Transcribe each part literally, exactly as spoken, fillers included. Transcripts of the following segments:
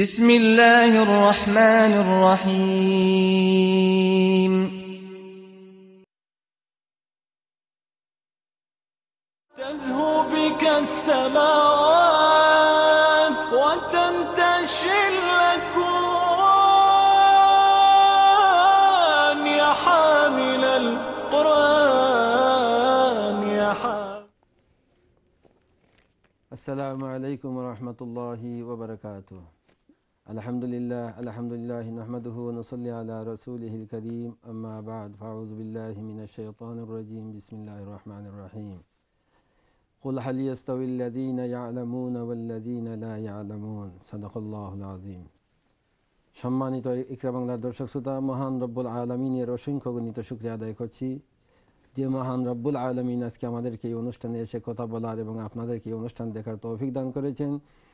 بسم الله الرحمن الرحيم تزهو بك السماوات وتنتشر الأكوان يا حامل القرآن يا حامل السلام عليكم ورحمة الله وبركاته Alhamdulillah, Alhamdulillah, Nahmaduhu, Nasalli ala Rasulihil Kareem, Amma ba'd, Fa'udhu billahi minash shaitanir rajim, Bismillahir Rahmanir Rahim. Qul hal yastawil ladhina ya'lamuna wal ladhina la ya'lamun. Sadaqallahul azim. সম্মানিত ইকরা বাংলা দর্শক শ্রোতা, মহান রব্বুল আলামিনের অসংখ্য গণিত শুকরিয়া আদায় করছি যে মহান রব্বুল আলামিন আজকে আমাদেরকে এই অনুষ্ঠানে এসে কথা বলার এবং আপনাদেরকে এই অনুষ্ঠান দেখার তৌফিক দান করেছেন।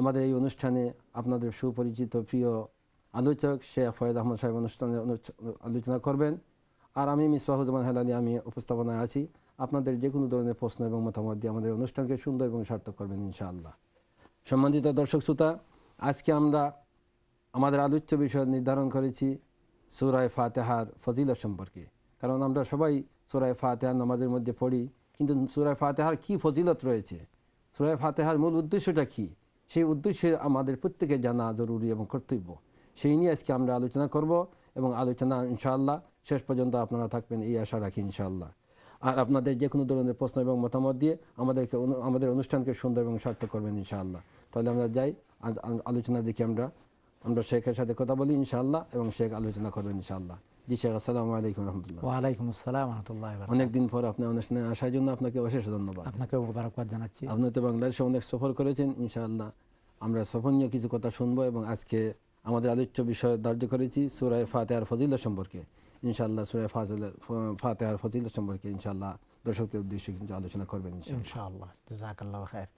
আমাদের এই অনুষ্ঠানে আপনাদের সুপরিচিত প্রিয় আলোচক শেখ ফয়েজ আহমদ সাহেব অনুষ্ঠানে আলোচনা করবেন, আর আমি মিসবাহুজ্জামান হেলালি আমি উপস্থাপনায় আছি। আপনাদের যে কোনো ধরনের প্রশ্ন এবং মতামত দিয়ে আমাদের অনুষ্ঠানকে সুন্দর এবং সার্থক করবেন ইনশাআল্লাহ। সম্মানিত দর্শক শ্রোতা, আজকে আমরা আমাদের আলোচ্য বিষয় নির্ধারণ করেছি সূরায়ে ফাতিহার ফজিলত সম্পর্কে, কারণ আমরা সবাই সূরায়ে ফাতিহা নামাজের মধ্যে পড়ি, কিন্তু সূরায়ে ফাতিহার কী ফজিলত রয়েছে, সূরায়ে ফাতিহার মূল উদ্দেশ্যটা কী, সেই উদ্দেশ্যে আমাদের প্রত্যেকে জানা জরুরি এবং কর্তব্য। সেই নিয়ে আজকে আমরা আলোচনা করব এবং আলোচনা ইনশাআল্লাহ শেষ পর্যন্ত আপনারা থাকবেন এই আশা রাখি ইনশাআল্লাহ। আর আপনাদের যে কোনো ধরনের প্রশ্ন এবং মতামত দিয়ে আমাদেরকে আমাদের অনুষ্ঠানকে সুন্দর এবং সার্থক করবেন ইনশাআল্লাহ। তাহলে আমরা যাই আলোচনা দেখি, আমরা আমরা শেখের সাথে কথা বলি ইনশাআল্লাহ এবং শেখ আলোচনা করবেন ইনশাআল্লাহ। জি শেখ, আসসালামু আলাইকুম রহমতুল্লাহ। ওয়ালাইকুম আসসালাম রহমতুল্লাহ। অনেকদিন পর আপনার অনুষ্ঠানে আসার জন্য আপনাকে অশেষ ধন্যবাদ। আপনাকে মোবারকবাদ জানাচ্ছি। আপনি তো বাংলাদেশে অনেক সফর করেছেন, ইনশাআল্লাহ আমরা সফর নিয়ে কিছু কথা শুনবো এবং আজকে আমাদের আলোচ্য বিষয় ধার্য করেছি সূরায়ে ফাতিহার ফজিলত সম্পর্কে ইনশাআল্লাহ। সূরায়ে ফাতিহার ফজিলত সম্পর্কে ইনশাআল্লাহ দর্শকদের উদ্দেশ্যে কিন্তু আলোচনা করবেন ইনশাআল্লাহ। জাযাকাল্লাহু খায়র।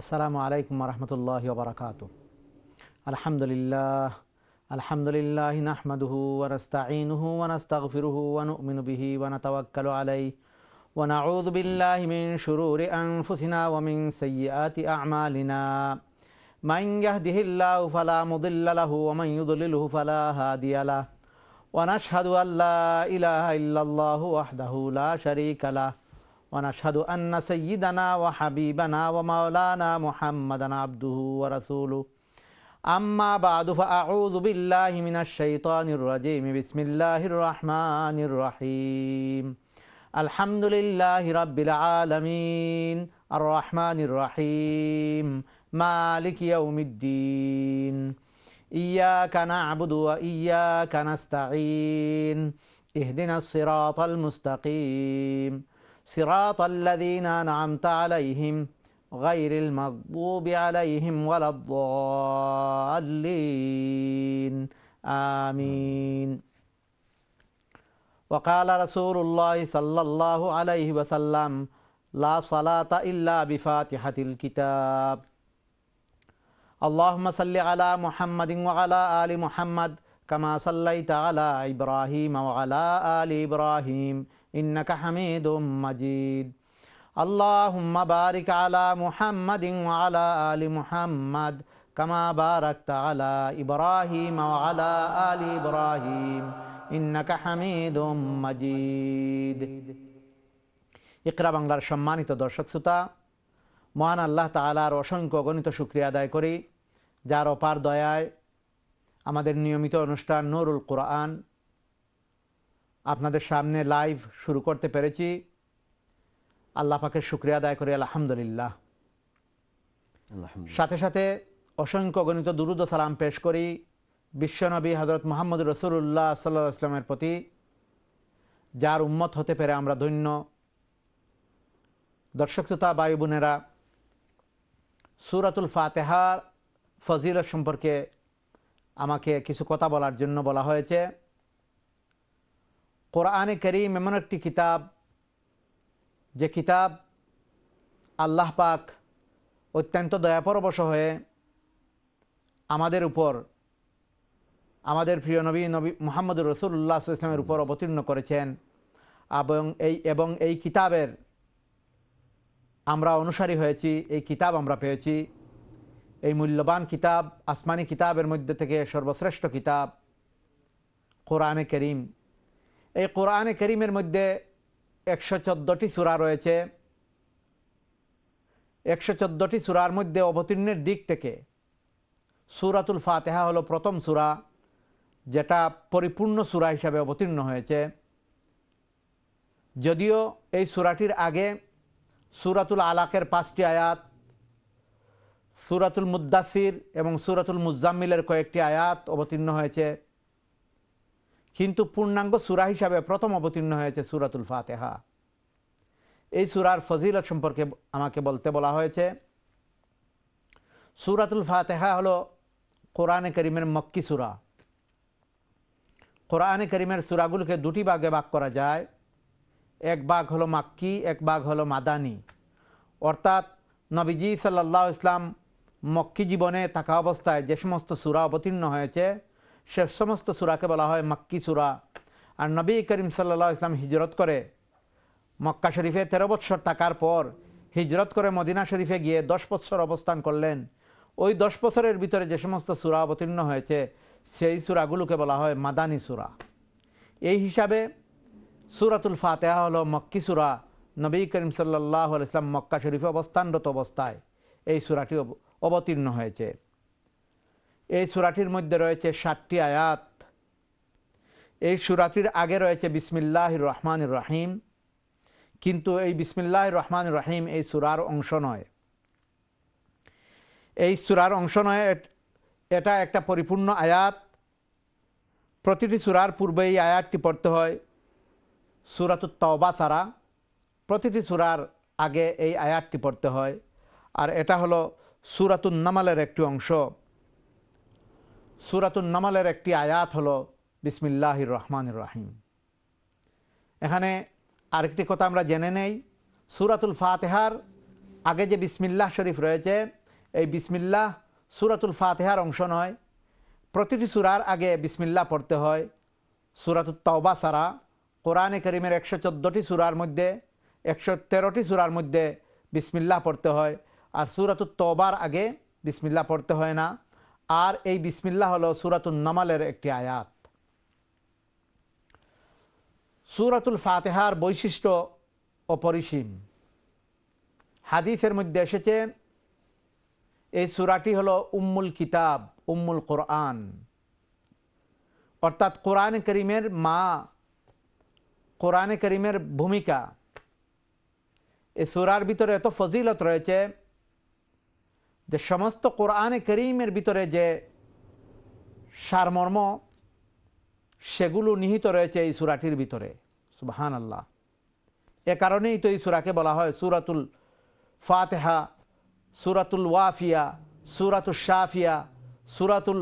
আসসালামু আলাইকুম ওয়া রাহমাতুল্লাহি ওয়া বারাকাতুহু। আলহামদুলিল্লাহ আলহামদুলিল্লাহ নাহমাদুহু ওয়া نستعينুহু ওয়া نستাগফিরুহু ওয়া নু'মিনু বিহি ওয়া নাতাওয়াক্কালু আলাইহি ওয়া নাউযু বিল্লাহি মিন শুরুরি আনফুসিনা ওয়া মিন সাইয়্যাতি আ'মালিনা। من يهده الله فلا مضل له ومن يضلله فلا هادي له ونشهد أن لا إله إلا الله وحده لا شريك له ونشهد أن سيدنا وحبيبنا ومولانا محمدا عبده ورسوله أما بعد فأعوذ بالله من الشيطان الرجيم بسم الله الرحمن الرحيم الحمد لله رب العالمين الرحمن الرحيم مالك يوم الدين إياك نعبد وإياك نستعين اهدنا الصراط المستقيم صراط الذين أنعمت عليهم غير المغضوب عليهم ولا الضالين آمين وقال رسول الله صلى الله عليه وسلم لا صلاة إلا بفاتحة الكتاب اللهم صل على محمد وعلى آل محمد كما صليت على إبراهيم وعلى آل إبراهيم إنك حميد مجيد اللهم بارك على محمد وعلى آل محمد كما باركت على إبراهيم وعلى آل إبراهيم إنك حميد مجيد اقرأ বাংলার সম্মানিত দর্শক শ্রোতা, মহান আল্লাহ তাআলার অসংখ্য গণিত শুকরিয়া আদায় করি যার অপার দয়ায় আমাদের নিয়মিত অনুষ্ঠান নূরুল কোরআন আপনাদের সামনে লাইভ শুরু করতে পেরেছি। আল্লাহ পাকের শুকরিয়া আদায় করি আলহামদুলিল্লাহ। সাথে সাথে অসংখ্য গণিত দুরুদ ও সালাম পেশ করি বিশ্বনবী হযরত মুহাম্মদ রাসূলুল্লাহ সাল্লাল্লাহু আলাইহি ওয়াসাল্লামের প্রতি, যার উম্মত হতে পেরে আমরা ধন্য। দর্শক শ্রোতা ভাই বোনেরা, সূরাতুল ফাতিহার ফজিলত সম্পর্কে আমাকে কিছু কথা বলার জন্য বলা হয়েছে। কোরআনে কারীম এমন একটি কিতাব, যে কিতাব আল্লাহ পাক অত্যন্ত দয়াপরবশ হয়ে আমাদের উপর, আমাদের প্রিয় নবী নবী মুহাম্মদ রাসূলুল্লাহ সাল্লাল্লাহু আলাইহি ওয়াসাল্লামের উপর অবতীর্ণ করেছেন, এবং এই এবং এই কিতাবের আমরা অনুসারী হয়েছি, এই কিতাব আমরা পেয়েছি। এই মূল্যবান কিতাব, আসমানি কিতাবের মধ্যে থেকে সর্বশ্রেষ্ঠ কিতাব কোরআনে কারীম। এই কোরআনে কারীমের মধ্যে একশো চোদ্দোটি সূরা রয়েছে। একশো চোদ্দোটি সূরার মধ্যে অবতীর্ণের দিক থেকে সূরাতুল ফাতিহা হলো প্রথম সূরা, যেটা পরিপূর্ণ সূরা হিসাবে অবতীর্ণ হয়েছে। যদিও এই সূরাটির আগে সূরাতুল আলাকের পাঁচটি আয়াত, সূরাতুল মুদ্দাসির এবং সূরাতুল মুজাম্মিলের কয়েকটি আয়াত অবতীর্ণ হয়েছে, কিন্তু পূর্ণাঙ্গ সূরা হিসাবে প্রথম অবতীর্ণ হয়েছে সূরাতুল ফাতিহা। এই সূরার ফজিলত সম্পর্কে আমাকে বলতে বলা হয়েছে। সূরাতুল ফাতিহা হলো কোরআনে কারীমের মক্কি সূরা। কোরআনে কারীমের সূরাগুলোকে দুটি ভাগে ভাগ করা যায়। এক ভাগ হলো মাক্কি, এক ভাগ হলো মাদানি। অর্থাৎ নবীজি সাল্লাল্লাহু আলাইহি ওয়াসাল্লাম মক্কি জীবনে থাকা অবস্থায় যে সমস্ত সূরা অবতীর্ণ হয়েছে, সে সমস্ত সূরাকে বলা হয় মাক্কি সূরা। আর নবী করিম সাল্লাল্লাহু আলাইহি ওয়াসাল্লাম হিজরত করে মক্কা শরীফে তেরো বৎসর থাকার পর হিজরত করে মদিনা শরীফে গিয়ে দশ বৎসর অবস্থান করলেন। ওই দশ বছরের ভিতরে যে সমস্ত সূরা অবতীর্ণ হয়েছে, সেই সূরাগুলোকে বলা হয় মাদানি সূরা। এই হিসাবে সূরাতুল ফাতিহা হলো মক্কি সূরা। নবী করিম সাল্লাল্লাহু আলাইহি ওয়াসাল্লাম মক্কা শরীফে অবস্থানরত অবস্থায় এই সূরাটি অবতীর্ণ হয়েছে। এই সূরাটির মধ্যে রয়েছে ষাটটি আয়াত। এই সূরাটির আগে রয়েছে বিসমিল্লাহির রহমানির রহিম, কিন্তু এই বিসমিল্লাহির রহমানির রহিম এই সূরার অংশ নয়। এই সূরার অংশ নয়, এটা একটা পরিপূর্ণ আয়াত। প্রতিটি সূরার পূর্বে এই আয়াতটি পড়তে হয় সূরাতুত তাওবা ছাড়া। প্রতিটি সূরার আগে এই আয়াতটি পড়তে হয়, আর এটা হলো সূরাতুন নামালের একটি অংশ। সূরাতুন নামালের একটি আয়াত হলো বিসমিল্লাহির রহমানির রহিম। এখানে আরেকটি কথা আমরা জেনে নেই, সূরাতুল ফাতিহার আগে যে বিসমিল্লাহ শরীফ রয়েছে, এই বিসমিল্লাহ সূরাতুল ফাতিহার অংশ নয়। প্রতিটি সূরার আগে বিসমিল্লাহ পড়তে হয় সূরাতুত তাওবা ছাড়া। কোরআনে কারীমের একশো চোদ্দোটি সূরার মধ্যে একশো তেরোটি সূরার মধ্যে বিসমিল্লাহ পড়তে হয়, আর সূরাতুত তাওবার আগে বিসমিল্লাহ পড়তে হয় না। আর এই বিসমিল্লাহ হলো সূরাতুন নামালের একটি আয়াত। সূরাতুল ফাতিহার বৈশিষ্ট্য অপরিসীম। হাদিসের মধ্যে এসেছে এই সূরাটি হলো উম্মুল কিতাব, উম্মুল কোরআন, অর্থাৎ কোরআনে কারীমের মা, কোরআনে কারীমের ভূমিকা। এই সূরার ভিতরে এত ফজিলত রয়েছে যে সমস্ত কোরআনে কারীমের ভিতরে যে সারমর্ম, সেগুলো নিহিত রয়েছে এই সূরাটির ভিতরে। সুবহানাল্লাহ! এ কারণেই তো এই সূরাকে বলা হয় সূরাতুল ফাতিহা, সূরাতুল ওয়াফিয়া, সূরাতুশ শাফিয়া, সূরাতুল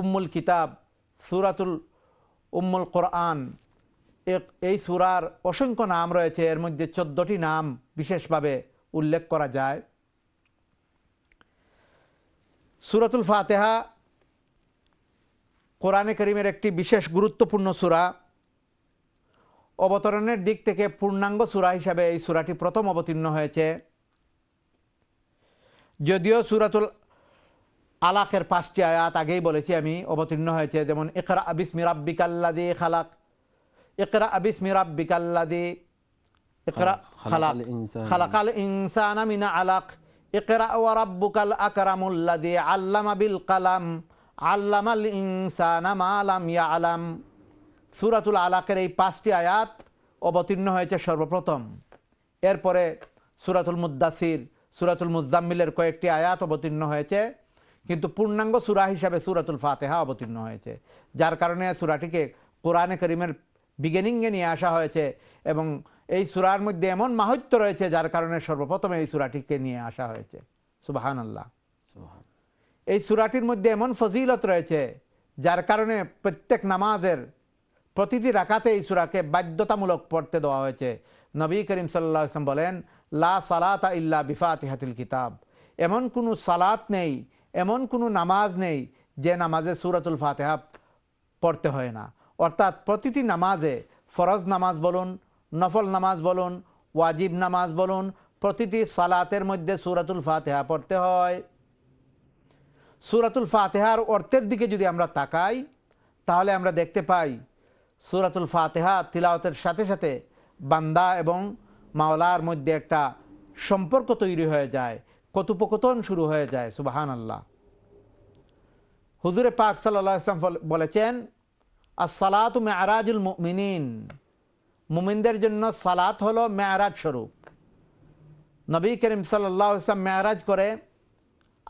উম্মুল কিতাব, সূরাতুল উম্মুল কোরআন। এই সূরার অসংখ্য নাম রয়েছে, এর মধ্যে চোদ্দটি নাম বিশেষভাবে উল্লেখ করা যায়। সূরাতুল ফাতিহা কোরআনে কারীমের একটি বিশেষ গুরুত্বপূর্ণ সূরা। অবতরণের দিক থেকে পূর্ণাঙ্গ সূরা হিসাবে এই সূরাটি প্রথম অবতীর্ণ হয়েছে। যদিও সূরাতুল আলাকের পাঁচটি আয়াত আগেই বলেছি আমি অবতীর্ণ হয়েছে, যেমন ইকরা বিসমি রাব্বিকাল্লাযী খালাক, ইকরা বিসমি রাব্বিকাল্লাযী ইকরা খালাক, খালাকাল ইনসানা মিন আলাক, ইকরা ওয়া রাব্বুকাল আকরামুল্লাযী আল্লামা বিল কালাম, আল্লামাল ইনসানা মা লাম ইয়ালাম। সূরাতুল আলাকের এই পাঁচটি আয়াত অবতীর্ণ হয়েছে সর্বপ্রথম। এরপরে সূরাতুল মুদ্দাসির, সূরাতুল মুজাম্মিলের কয়েকটি আয়াত অবতীর্ণ হয়েছে, কিন্তু পূর্ণাঙ্গ সূরা হিসাবে সূরাতুল ফাতিহা অবতীর্ণ হয়েছে, যার কারণে সূরাটিকে কোরআনে কারীমের বিগিনিংয়ে নিয়ে আসা হয়েছে। এবং এই সূরার মধ্যে এমন মাহাত্ম্য রয়েছে, যার কারণে সর্বপ্রথমে এই সূরাটিকে নিয়ে আসা হয়েছে। সুবহানাল্লাহ! এই সূরাটির মধ্যে এমন ফজিলত রয়েছে যার কারণে প্রত্যেক নামাজের প্রতিটি রাকাতে এই সূরাকে বাধ্যতামূলক পড়তে দেওয়া হয়েছে। নবী করিম সাল্লাল্লাহু আলাইহি ওয়াসাল্লাম বলেন, লা সালাতা ইল্লা বিফাতিহাতিল কিতাব, এমন কোনো সালাত নেই, এমন কোনো নামাজ নেই যে নামাজে সূরাতুল ফাতিহা পড়তে হয় না। অর্থাৎ প্রতিটি নামাজে, ফরজ নামাজ বলুন, নফল নামাজ বলুন, ওয়াজিব নামাজ বলুন, প্রতিটি সালাতের মধ্যে সূরাতুল ফাতিহা পড়তে হয়। সূরাতুল ফাতিহার অর্থের দিকে যদি আমরা তাকাই তাহলে আমরা দেখতে পাই সূরাতুল ফাতিহা তিলাওয়াতের সাথে সাথে বান্দা এবং মাওলার মধ্যে একটা সম্পর্ক তৈরি হয়ে যায়, কথোপকথন শুরু হয়ে যায়। সুবহানাল্লাহ। হুজুরে পাক সাল্লাল্লাহু আলাইহি ওয়াসাল্লাম বলেছেন, আসসালাতু মিআরাজুল মুমিনিন, মুমিনদের জন্য সালাত হলো মিআরাজ স্বরূপ। নবী করিম সাল্লাল্লাহু আলাইহি ওয়াসাল্লাম মিআরাজ করে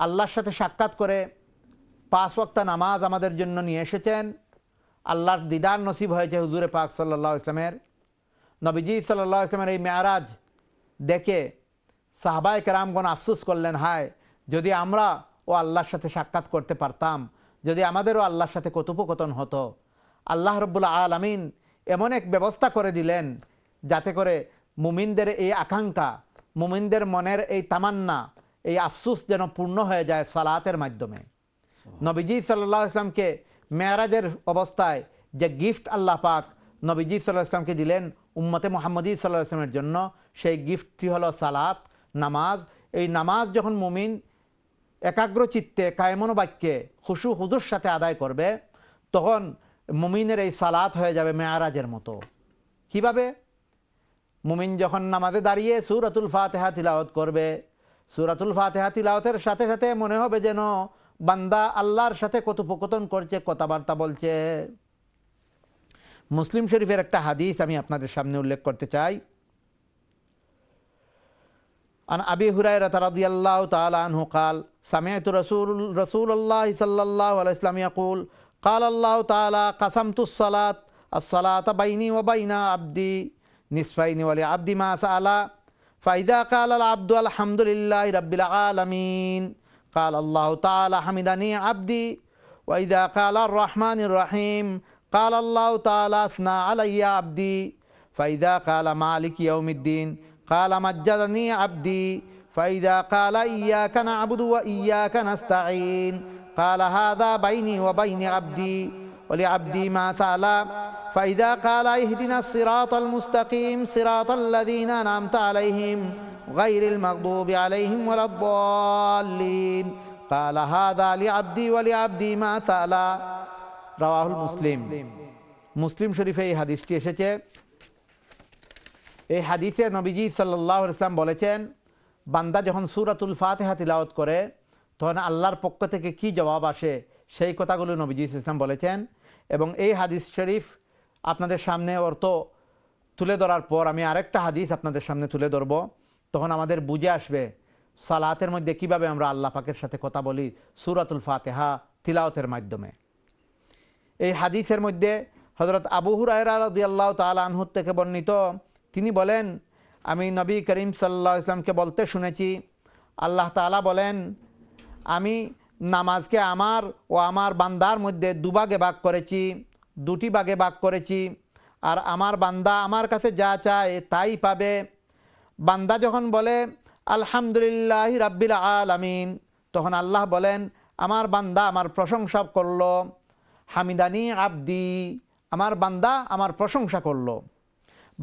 আল্লাহর সাথে সাক্ষাৎ করে পাঁচ ওয়াক্ত নামাজ আমাদের জন্য নিয়ে এসেছেন। আল্লাহর দিদার নসিব হয়েছে হুজুরে পাক সাল্লাল্লাহু আলাইহি ওয়াসাল্লামের। নবীজি সাল্লাল্লাহু আলাইহি ওয়াসাল্লামের এই মিআরাজ দেখে সাহাবায়ে কেরামগণ আফসোস করলেন, হায় যদি আমরা ও আল্লাহর সাথে সাক্ষাৎ করতে পারতাম, যদি আমাদেরও আল্লাহর সাথে কথোপকথন হতো। আল্লাহ রাব্বুল আলামিন এমন এক ব্যবস্থা করে দিলেন যাতে করে মুমিনদের এই আকাঙ্ক্ষা, মুমিনদের মনের এই তামান্না, এই আফসোস যেন পূর্ণ হয়ে যায় সালাতের মাধ্যমে। নবীজি সাল্লাল্লাহু আলাইহি ওয়াসাল্লামকে মেরাজের অবস্থায় যে গিফট আল্লাহ পাক নবীজি সাল্লাল্লাহু আলাইহি ওয়াসাল্লামকে দিলেন উম্মতে মুহাম্মদী সাল্লাল্লাহু আলাইহি ওয়াসাল্লামের জন্য, সেই গিফটটি হলো সালাত, নামাজ। এই নামাজ যখন মুমিন একাগ্র চিত্তে কায়মনো বাক্যে খুশু হুজুর সাথে আদায় করবে তখন মুমিনের এই সালাত হয়ে যাবে মেয়ারাজের মতো। কিভাবে? মুমিন যখন নামাজে দাঁড়িয়ে সূরাতুল ফাতিহা তিলাওয়াত করবে, সূরাতুল ফাতিহা তিলাওয়াতের সাথে সাথে মনে হবে যেন বান্দা আল্লাহর সাথে কথোপকথন করছে, কথাবার্তা বলছে। মুসলিম শরীফের একটা হাদিস আমি আপনাদের সামনে উল্লেখ করতে চাই। আন আবি হুরায়রা রাদিয়াল্লাহু তাআলা আনহু قال سمعت رسول رسول الله صلى الله عليه وسلم يقول قال الله تعالى قسمت الصلاة الصلاة بيني وبين عبدي نصفين ولعبدي ما سأل فإذا قال العبد الحمد لله رب العالمين قال الله تعالى حمدني عبدي وإذا قال الرحمن الرحيم قال الله تعالى أثنى علي عبدي فإذا قال مالك يوم الدين قال مجدني عبدي فإذا قال إياك نعبد وإياك نستعين قال هذا بيني وبين عبدي ولعبدي ما سأل فإذا قال اهدنا الصراط المستقيم صراط الذين أنعمت عليهم غير المغضوب عليهم ولا الضالين قال هذا لعبدي ولعبدي ما سأل رواه المسلم مسلم شريفي حديث এসেছে। এই হাদিসে নবীজি সাল্লাল্লাহু আলাইহি ওয়াসাল্লাম বলেছেন, বান্দা যখন সূরাতুল ফাতিহা তিলাওয়াত করে তখন আল্লাহর পক্ষ থেকে কি জবাব আসে সেই কথাগুলো নবীজি সাল্লাল্লাহু আলাইহি ওয়াসাল্লাম বলেছেন। এবং এই হাদিস শরীফ আপনাদের সামনে অর্থ তুলে ধরার পর আমি আরেকটা হাদিস আপনাদের সামনে তুলে ধরব, তখন আমাদের বুঝে আসবে সালাতের মধ্যে কিভাবে আমরা আল্লাহ পাকের সাথে কথা বলি সূরাতুল ফাতিহা তিলাওয়াতের মাধ্যমে। এই হাদিসের মধ্যে হযরত আবু হুরায়রা রাদিয়াল্লাহু তাআলা আনহু থেকে বর্ণিত, তিনি বলেন, আমি নবী করিম সাল্লাল্লাহু আলাইহি ওয়াসাল্লামকে বলতে শুনেছি, আল্লাহ তাআলা বলেন, আমি নামাজকে আমার ও আমার বান্দার মধ্যে দুভাগে ভাগ করেছি, দুটি ভাগে ভাগ করেছি, আর আমার বান্দা আমার কাছে যা চায় তাই পাবে। বান্দা যখন বলে আলহামদুলিল্লাহি রাব্বিল আলামিন, তখন আল্লাহ বলেন, আমার বান্দা আমার প্রশংসা করল, হামিদানি আব্দি, আমার বান্দা আমার প্রশংসা করল।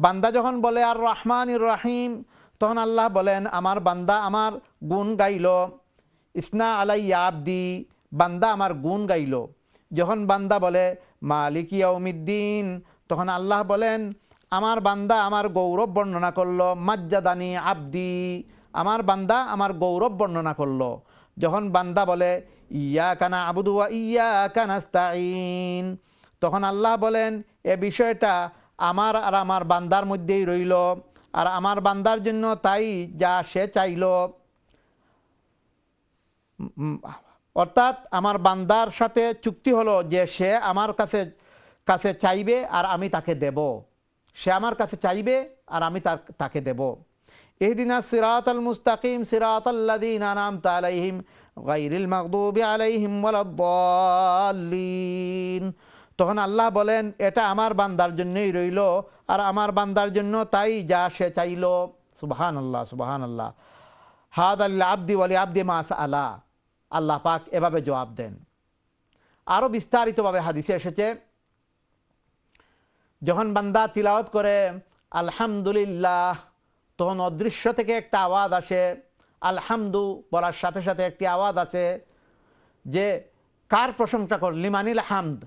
বান্দা যখন বলে আর রহমানির রহিম, তখন আল্লাহ বলেন, আমার বান্দা আমার গুণ গাইল, ইসনা আলাইয়া আব্দি, বান্দা আমার গুণ গাইল। যখন বান্দা বলে মালিক ইয়াউমিদ্দিন, তখন আল্লাহ বলেন, আমার বান্দা আমার গৌরব বর্ণনা করল, মাজ্জাদানি আব্দি, আমার বান্দা আমার গৌরব বর্ণনা করল। যখন বান্দা বলে ইয়াকা না'বুদু ওয়া ইয়াকা নাস্তাঈন, তখন আল্লাহ বলেন, এ বিষয়টা আমার আর আমার বান্দার মধ্যেই রইল, আর আমার বান্দার জন্য তাই যা সে চাইল। অর্থাৎ আমার বান্দার সাথে চুক্তি হলো যে সে আমার কাছে কাছে চাইবে আর আমি তাকে দেব, সে আমার কাছে চাইবে আর আমি তাকে দেব। ইহদিনাস সিরাতাল মুস্তাকিম সিরাতাল লাযীনা আন'আমতা আলাইহিম غير المغضوب عليهم ولا الضالين তখন আল্লাহ বলেন এটা আমার বান্দার জন্যই রইল আর আমার বান্দার জন্য তাই যা সে চাইলো সুবহানাল্লাহ সুবহানাল্লাহ হাদা লিল আবদি ওয়া লি আবদি মা সাআলা আল্লাহ পাক এভাবে জবাব দেন আরো বিস্তারিতভাবে হাদিসে এসেছে যখন বান্দা তিলাওয়াত করে আলহামদুলিল্লাহ তখন অদৃশ্য থেকে একটা আওয়াজ আসে আলহামদু বলার সাথে সাথে একটি আওয়াজ আছে যে কার প্রশংসা কর লিমানিল হামদ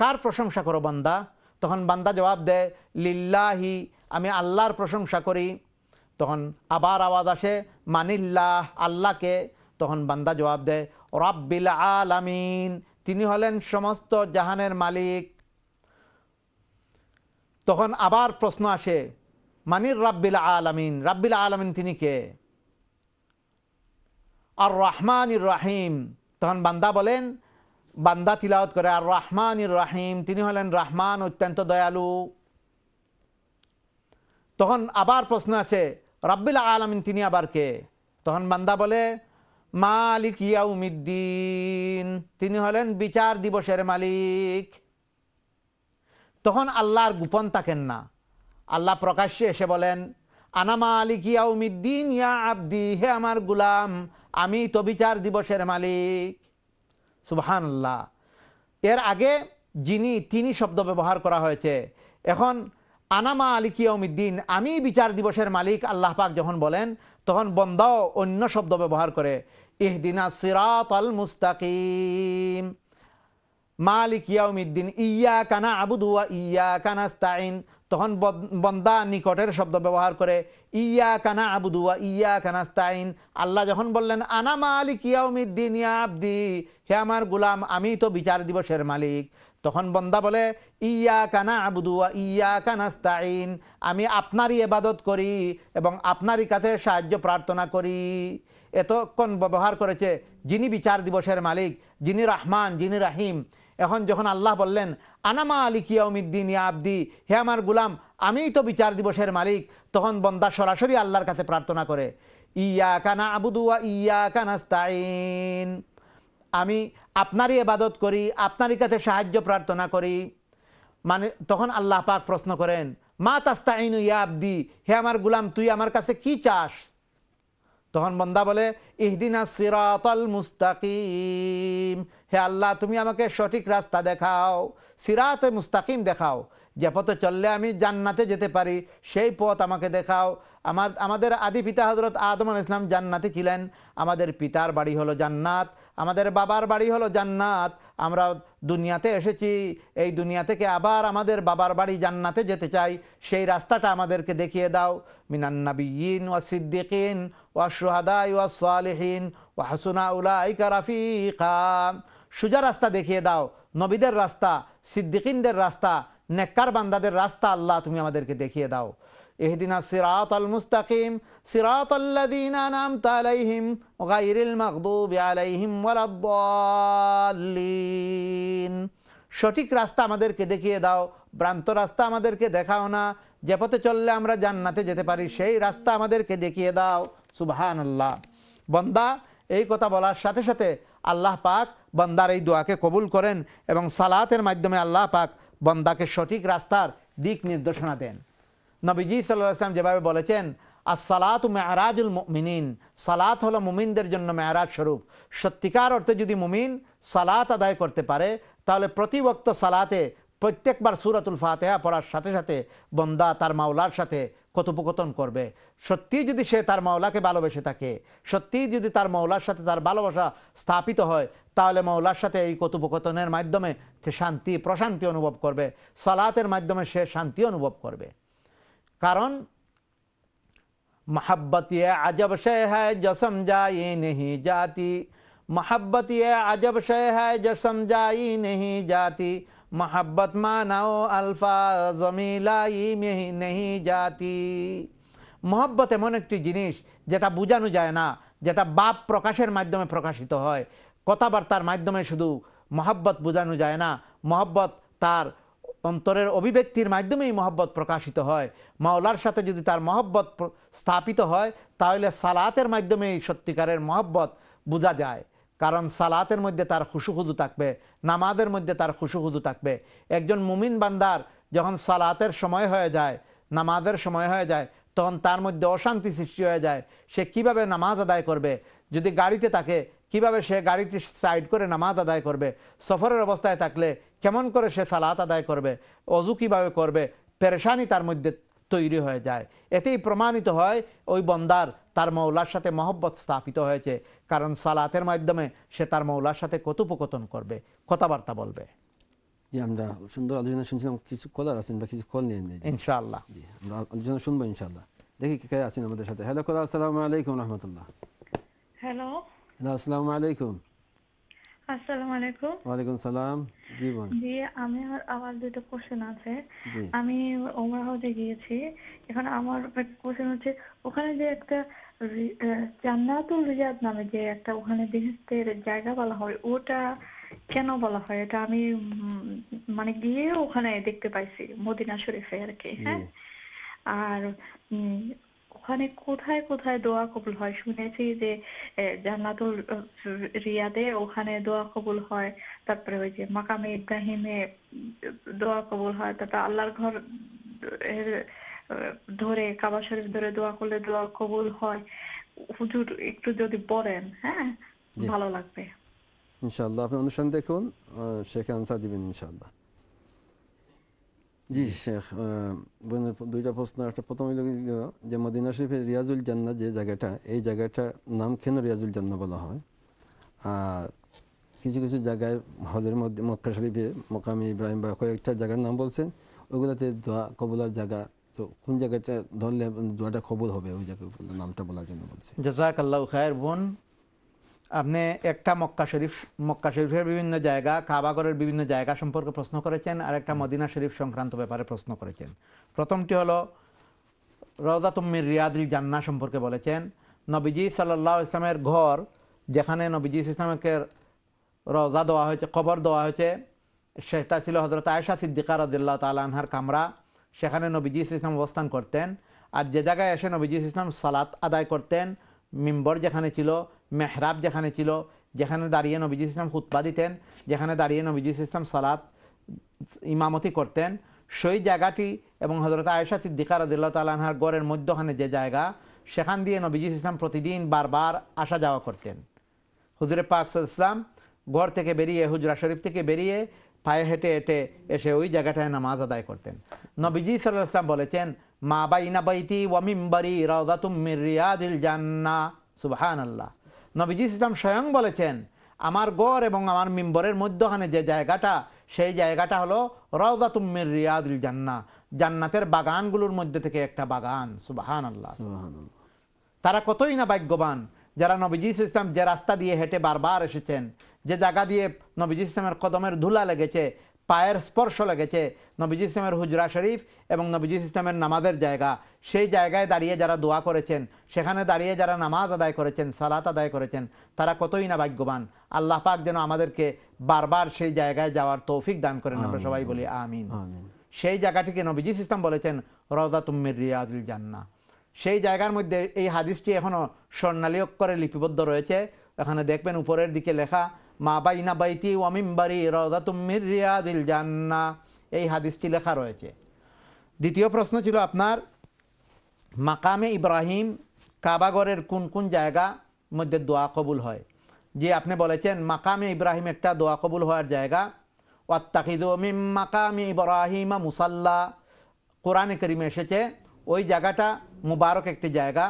কার প্রশংসা করো বান্দা তখন বান্দা জবাব দেয় লিল্লাহি আমি আল্লাহর প্রশংসা করি তখন আবার আওয়াজ আসে মানিল্লাহ আল্লাহকে তখন বান্দা জবাব দেয় রব্বিল আলামিন তিনি হলেন সমস্ত জাহানের মালিক তখন আবার প্রশ্ন আসে মানির রব্বিল আলামিন রব্বিল আলামিন তিনি কে আর রহমানির রহিম তখন বান্দা বলেন বান্দা তিলাওয়াত করে আর রহমানির রহিম তিনি হলেন রহমান অত্যন্ত দয়ালু তখন আবার প্রশ্ন আসে রব্বিল আলামিন তিনি আবার কে তখন বান্দা বলে মালিক ইয়াউমিদ্দিন তিনি হলেন বিচার দিবসের মালিক তখন আল্লাহর গোপন থাকেন না আল্লাহ প্রকাশ্যে এসে বলেন আনা মালিক ইয়াউমিদ্দিন ইয়া আব্দি হে আমার গুলাম আমি তো বিচার দিবসের মালিক সুবহানাল্লাহ এর আগে যিনি তিনি শব্দ ব্যবহার করা হয়েছে এখন আনা মালিক ইয়াউমিদ্দিন আমি বিচার দিবসের মালিক আল্লাহ পাক যখন বলেন তখন বান্দাও অন্য শব্দ ব্যবহার করে ইহদিনাস সিরাতাল মুস্তাকিম মালিক ইয়াউমিদ্দিন ইয়াকা না'বুদু ওয়া ইয়াকা নাস্তাইন তখন বান্দা নিকটের শব্দ ব্যবহার করে ইয়াকা না'বুদু ওয়া ইয়াকা নাস্তাইন আল্লাহ যখন বললেন আনা মালিক ইয়াউমিদ্দিন ইয়া আব্দি হে আমার গোলাম আমি তো বিচার দিবসের মালিক তখন বান্দা বলে ইয়াকা না'বুদু ওয়া ইয়াকা নাস্তাইন আমি আপনারই ইবাদত করি এবং আপনারই কাছে সাহায্য প্রার্থনা করি এতক্ষণ ব্যবহার করেছে যিনি বিচার দিবসের মালিক যিনি রহমান যিনি রহিম এখন যখন আল্লাহ বললেন আনা মালিক ইয়াউমিদ্দিন ইয়া আব্দি হে আমার গোলাম আমিই তো বিচার দিবসের মালিক তখন বান্দা সরাসরি আল্লাহর কাছে প্রার্থনা করে ইয়াকা না'বুদু ওয়া ইয়াকা নাস্তাইন আমি আপনারই ইবাদত করি আপনারই কাছে সাহায্য প্রার্থনা করি মানে তখন আল্লাহ পাক প্রশ্ন করেন মা তাস্তাইনু ইয়া আব্দি হে আমার গোলাম তুই আমার কাছে কি চাস তখন বান্দা বলে ইহদিনাস সিরাতাল মুস্তাকিম হে আল্লাহ তুমি আমাকে সঠিক রাস্তা দেখাও সিরাতে মুস্তাকিম দেখাও যে পথে চললে আমি জান্নাতে যেতে পারি সেই পথ আমাকে দেখাও আমার আমাদের আদি পিতা হযরত আদম আলাইহিস সালাম জান্নাতে ছিলেন আমাদের পিতার বাড়ি হলো জান্নাত আমাদের বাবার বাড়ি হলো জান্নাত আমরা দুনিয়াতে এসেছি এই দুনিয়া থেকে আবার আমাদের বাবার বাড়ি জান্নাতে যেতে চাই সেই রাস্তাটা আমাদেরকে দেখিয়ে দাও মিনান নাবিয়্যিন ওয়াস সিদ্দিকিন ওয়াস শুহাদা ওয়াস সালিহিন ওয়া হাসুনা উলাইকা রাফীকা সোজা রাস্তা দেখিয়ে দাও নবীদের রাস্তা সিদ্দিকিনদের রাস্তা নেককার বান্দাদের রাস্তা আল্লাহ তুমি আমাদেরকে দেখিয়ে দাও ইহদিনাস সিরাতাল মুস্তাকিম সিরাতাল লাযীনা আন'আমতা আলাইহিম গায়রিল মাগদূবি আলাইহিম ওয়ালাদ-দাল্লিন সঠিক রাস্তা আমাদেরকে দেখিয়ে দাও ভ্রান্ত রাস্তা আমাদেরকে দেখাও না যে পথে চললে আমরা জান্নাতে যেতে পারি সেই রাস্তা আমাদেরকে দেখিয়ে দাও সুবহানাল্লাহ বান্দা এই কথা বলার সাথে সাথে আল্লাহ পাক বান্দার এই দোয়াকে কবুল করেন এবং সালাতের মাধ্যমে আল্লাহ পাক বান্দাকে সঠিক রাস্তার দিক নির্দেশনা দেন নবীজি সাল্লাল্লাহু আলাইহি ওয়াসাল্লাম যেভাবে বলেছেন আসসালাতু মি'রাজুল মুমিনিন সালাত হলো মুমিনদের জন্য মি'রাজ স্বরূপ সত্যিকার অর্থে যদি মুমিন সালাত আদায় করতে পারে তাহলে প্রতি ওয়াক্ত সালাতে প্রত্যেকবার সূরাতুল ফাতিহা পড়ার সাথে সাথে বান্দা তার মাওলার সাথে কথোপকথন করবে সত্যি যদি সে তার মাওলাকে ভালোবেসে থাকে সত্যি যদি তার মাওলার সাথে তার ভালোবাসা স্থাপিত হয় তাহলে মাওলার সাথে এই কথোপকথনের মাধ্যমে সে শান্তি প্রশান্তি অনুভব করবে সালাতের মাধ্যমে সে শান্তি অনুভব করবে কারণ محبت یہ عجب شے ہے جو سمجھائی نہیں جاتی محبت یہ عجب شے ہے جو سمجھائی نہیں جاتی محبت معنی و الفاظ میلائی میں نہیں جاتی محبت এমন একটি জিনিস যেটা বোঝানো যায় না যেটা ভাব প্রকাশের মাধ্যমে প্রকাশিত হয় কথাবার্তার মাধ্যমে শুধু محبت বোঝানো যায় না محبت তার অন্তরের অভিব্যক্তির মাধ্যমেই মহব্বত প্রকাশিত হয় মাওলার সাথে যদি তার মহব্বত স্থাপিত হয় তাহলে সালাতের মাধ্যমেই সত্যিকারের মহব্বত বোঝা যায়, কারণ সালাতের মধ্যে তার খুশু খুদু থাকবে, নামাজের মধ্যে তার খুশু খুদু থাকবে। একজন মুমিন বান্দার যখন সালাতের সময় হয়ে যায়, নামাজের সময় হয়ে যায়, তখন তার মধ্যে অশান্তি সৃষ্টি হয়ে যায়। সে কিভাবে নামাজ আদায় করবে? যদি গাড়িতে থাকে কিভাবে সে গাড়িটি সাইড করে নামাজ আদায় করবে? সফরের অবস্থায় থাকলে কেমন করে সে সালাত আদায় করবে? অজু কিভাবে করবে? পেরেশানি তার মধ্যে তৈরি হয়ে যায়। এতেই প্রমাণিত হয় ওই বন্দার তার মৌলার সাথে মহব্বত স্থাপিত হয়েছে, কারণ সালাতের মাধ্যমে সে তার মৌলার সাথে কথোপকথন করবে, কথাবার্তা বলবে। জি, আমরা সুন্দর আলোচনা শুনছিলাম। কিছু কলার আছেন বা কিছু কল নিয়ে নিই ইনশাআল্লাহ। জি, আমরা আলোচনা শুনবো ইনশাআল্লাহ। দেখি কে আছেন আমাদের সাথে। হ্যালো কলার, আসসালামু আলাইকুম রাহমাতুল্লাহ। হ্যালো হ্যালো, আসসালামু আলাইকুম। আসসালামু আলাইকুম। ওয়া আলাইকুম সালাম। জি বল। জি, আমি আমার দুটো কোশ্চেন আছে। আমি ওমরা হজে গিয়েছি, এখন আমার কোশ্চেন হচ্ছে ওখানে যে একটা জান্নাতুল রিয়াদ নামে যে একটা ওখানে বেহেশতের জায়গা বলা হয়, ওটা কেন বলা হয়? এটা আমি মানে গিয়ে ওখানে দেখতে পাইছি মদিনা শরীফে আর কি। হ্যাঁ, আর ওখানে কোথায় কোথায় দোয়া কবুল হয়? শুনেছি যে জান্নাতুল রিয়াদে ওখানে দোয়া কবুল হয়, তারপরে ওই যে মাকামে ইব্রাহিমে দোয়া কবুল হয়, তারপরে আল্লাহর ঘর ধরে কাবা শরীফ ধরে দোয়া করলে দোয়া কবুল হয়। হুজুর একটু যদি বলেন, হ্যাঁ ভালো লাগবে ইনশাআল্লাহ। আপনি অনুষ্ঠান দেখুন, শেখ আনসার দিবেন ইনশাআল্লাহ। জি শেখ, দুইটা প্রশ্ন। একটা প্রথম হইল যে মদিনা শরীফের রিয়াজুল জান্নাহ যে জায়গাটা, এই জায়গাটার নাম কেন রিয়াজুল জান্নাহ বলা হয়? আর কিছু কিছু জায়গায় হজের মধ্যে মক্কা শরীফে মকামে ইব্রাহিম বা কয়েকটা জায়গার নাম বলছেন, ওইগুলোতে দোয়া কবুলার জায়গা, তো কোন জায়গাটা ধরলে দোয়াটা কবুল হবে ওই জায়গায় নামটা বলার জন্য বলছে। জাযাকাল্লাহু খায়র। বোন, আপনি একটা মক্কা শরীফ মক্কা শরীফের বিভিন্ন জায়গা, কাবাগরের বিভিন্ন জায়গা সম্পর্কে প্রশ্ন করেছেন, আর একটা মদিনা শরীফ সংক্রান্ত ব্যাপারে প্রশ্ন করেছেন। প্রথমটি হলো রওজা তুম্মির রিয়াদুল জান্নাহ সম্পর্কে বলেছেন। নবীজি সাল্লাল্লাহু আলাইহি ওয়াসাল্লামের ঘর, যেখানে নবীজি ইসলামকে রওজা দেওয়া হয়েছে, কবর দেওয়া হয়েছে, সেটা ছিল হযরত আয়েশা সিদ্দিকা রাদিয়াল্লাহু তাআলা আনহার কামরা। সেখানে নবীজি ইসলাম অবস্থান করতেন। আর যে জায়গায় এসে নবীজি ইসলাম সালাত আদায় করতেন, মিম্বর যেখানে ছিল, মেহরাব যেখানে ছিল, যেখানে দাঁড়িয়ে নবীজি ইসলাম খুতবা দিতেন, যেখানে দাঁড়িয়ে নবীজি ইসলাম সালাত ইমামতি করতেন, সেই জায়গাটি এবং হযরত আয়েশা সিদ্দিকা রাদিয়াল্লাহু তাআলা আনহার ঘরের মধ্যখানে যে জায়গা, সেখান দিয়ে নবীজি ইসলাম প্রতিদিন বারবার আসা যাওয়া করতেন। হুজুরে পাক সাল্লাল্লাহু আলাইহি ওয়াসাল্লাম ঘর থেকে বেরিয়ে, হুজরা শরীফ থেকে বেরিয়ে পায়ে হেঁটে হেঁটে এসে ওই জায়গাটায় নামাজ আদায় করতেন। নবীজি সাল্লাল্লাহু আলাইহি ওয়াসাল্লাম বলেছেন, মা বাইনা বাইতি ওয়া মিম্বরি রাওযাতুম মির রিয়াদিল জান্নাহ। সুবহানাল্লাহ। নবীজি ইসলাম স্বয়ং বলেছেন, আমার গড় এবং আমার মিম্বরের মধ্যখানে যে জায়গাটা, সেই জায়গাটা হলো রাওযাতুম মির রিয়াদিল জান্নাহ, জান্নাতের বাগানগুলোর মধ্যে থেকে একটা বাগান। সুবহানাল্লাহ। তারা কতই না ভাগ্যবান যারা নবীজি ইসলাম যে রাস্তা দিয়ে হেঁটে বারবার এসেছেন, যে জায়গা দিয়ে নবীজি ইসলামের কদমের ধুলা লেগেছে, পায়ের স্পর্শ লেগেছে, নবীজি ইসলামের হুজরা শরীফ এবং নবীজি ইসলামের নামাজের জায়গা, সেই জায়গায় দাঁড়িয়ে যারা দোয়া করেছেন, সেখানে দাঁড়িয়ে যারা নামাজ আদায় করেছেন, সালাত আদায় করেছেন, তারা কতই না ভাগ্যবান। আল্লাহ পাক যেন আমাদেরকে বারবার সেই জায়গায় যাওয়ার তৌফিক দান করেন। আমরা সবাই বলি আমিন। সেই জায়গাটিকে নবীজি ইসলাম বলেছেন রাওযাতুম মির রিয়াদিল জান্নাহ। সেই জায়গার মধ্যে এই হাদিসটি এখনও স্বর্ণালী অক্ষরে লিপিবদ্ধ রয়েছে। এখানে দেখবেন উপরের দিকে লেখা, মা বাইনা বাইতি ওয়া মিম্বরি রাওযাতুম মির রিয়াদিল জান্নাহ, এই হাদিসটি লেখা রয়েছে। দ্বিতীয় প্রশ্ন ছিল আপনার, মাকামে ইব্রাহিম কাবাগরের কোন কোন জায়গা মধ্যে দোয়া কবুল হয়? যে আপনি বলেছেন মাকামে ইব্রাহিম একটা দোয়া কবুল হওয়ার জায়গা। ওয়াত্তাখিযু মিন মাকামে ইব্রাহিমা মুসাল্লা, কোরআনে কারিমে এসেছে ওই জায়গাটা মুবারক একটি জায়গা।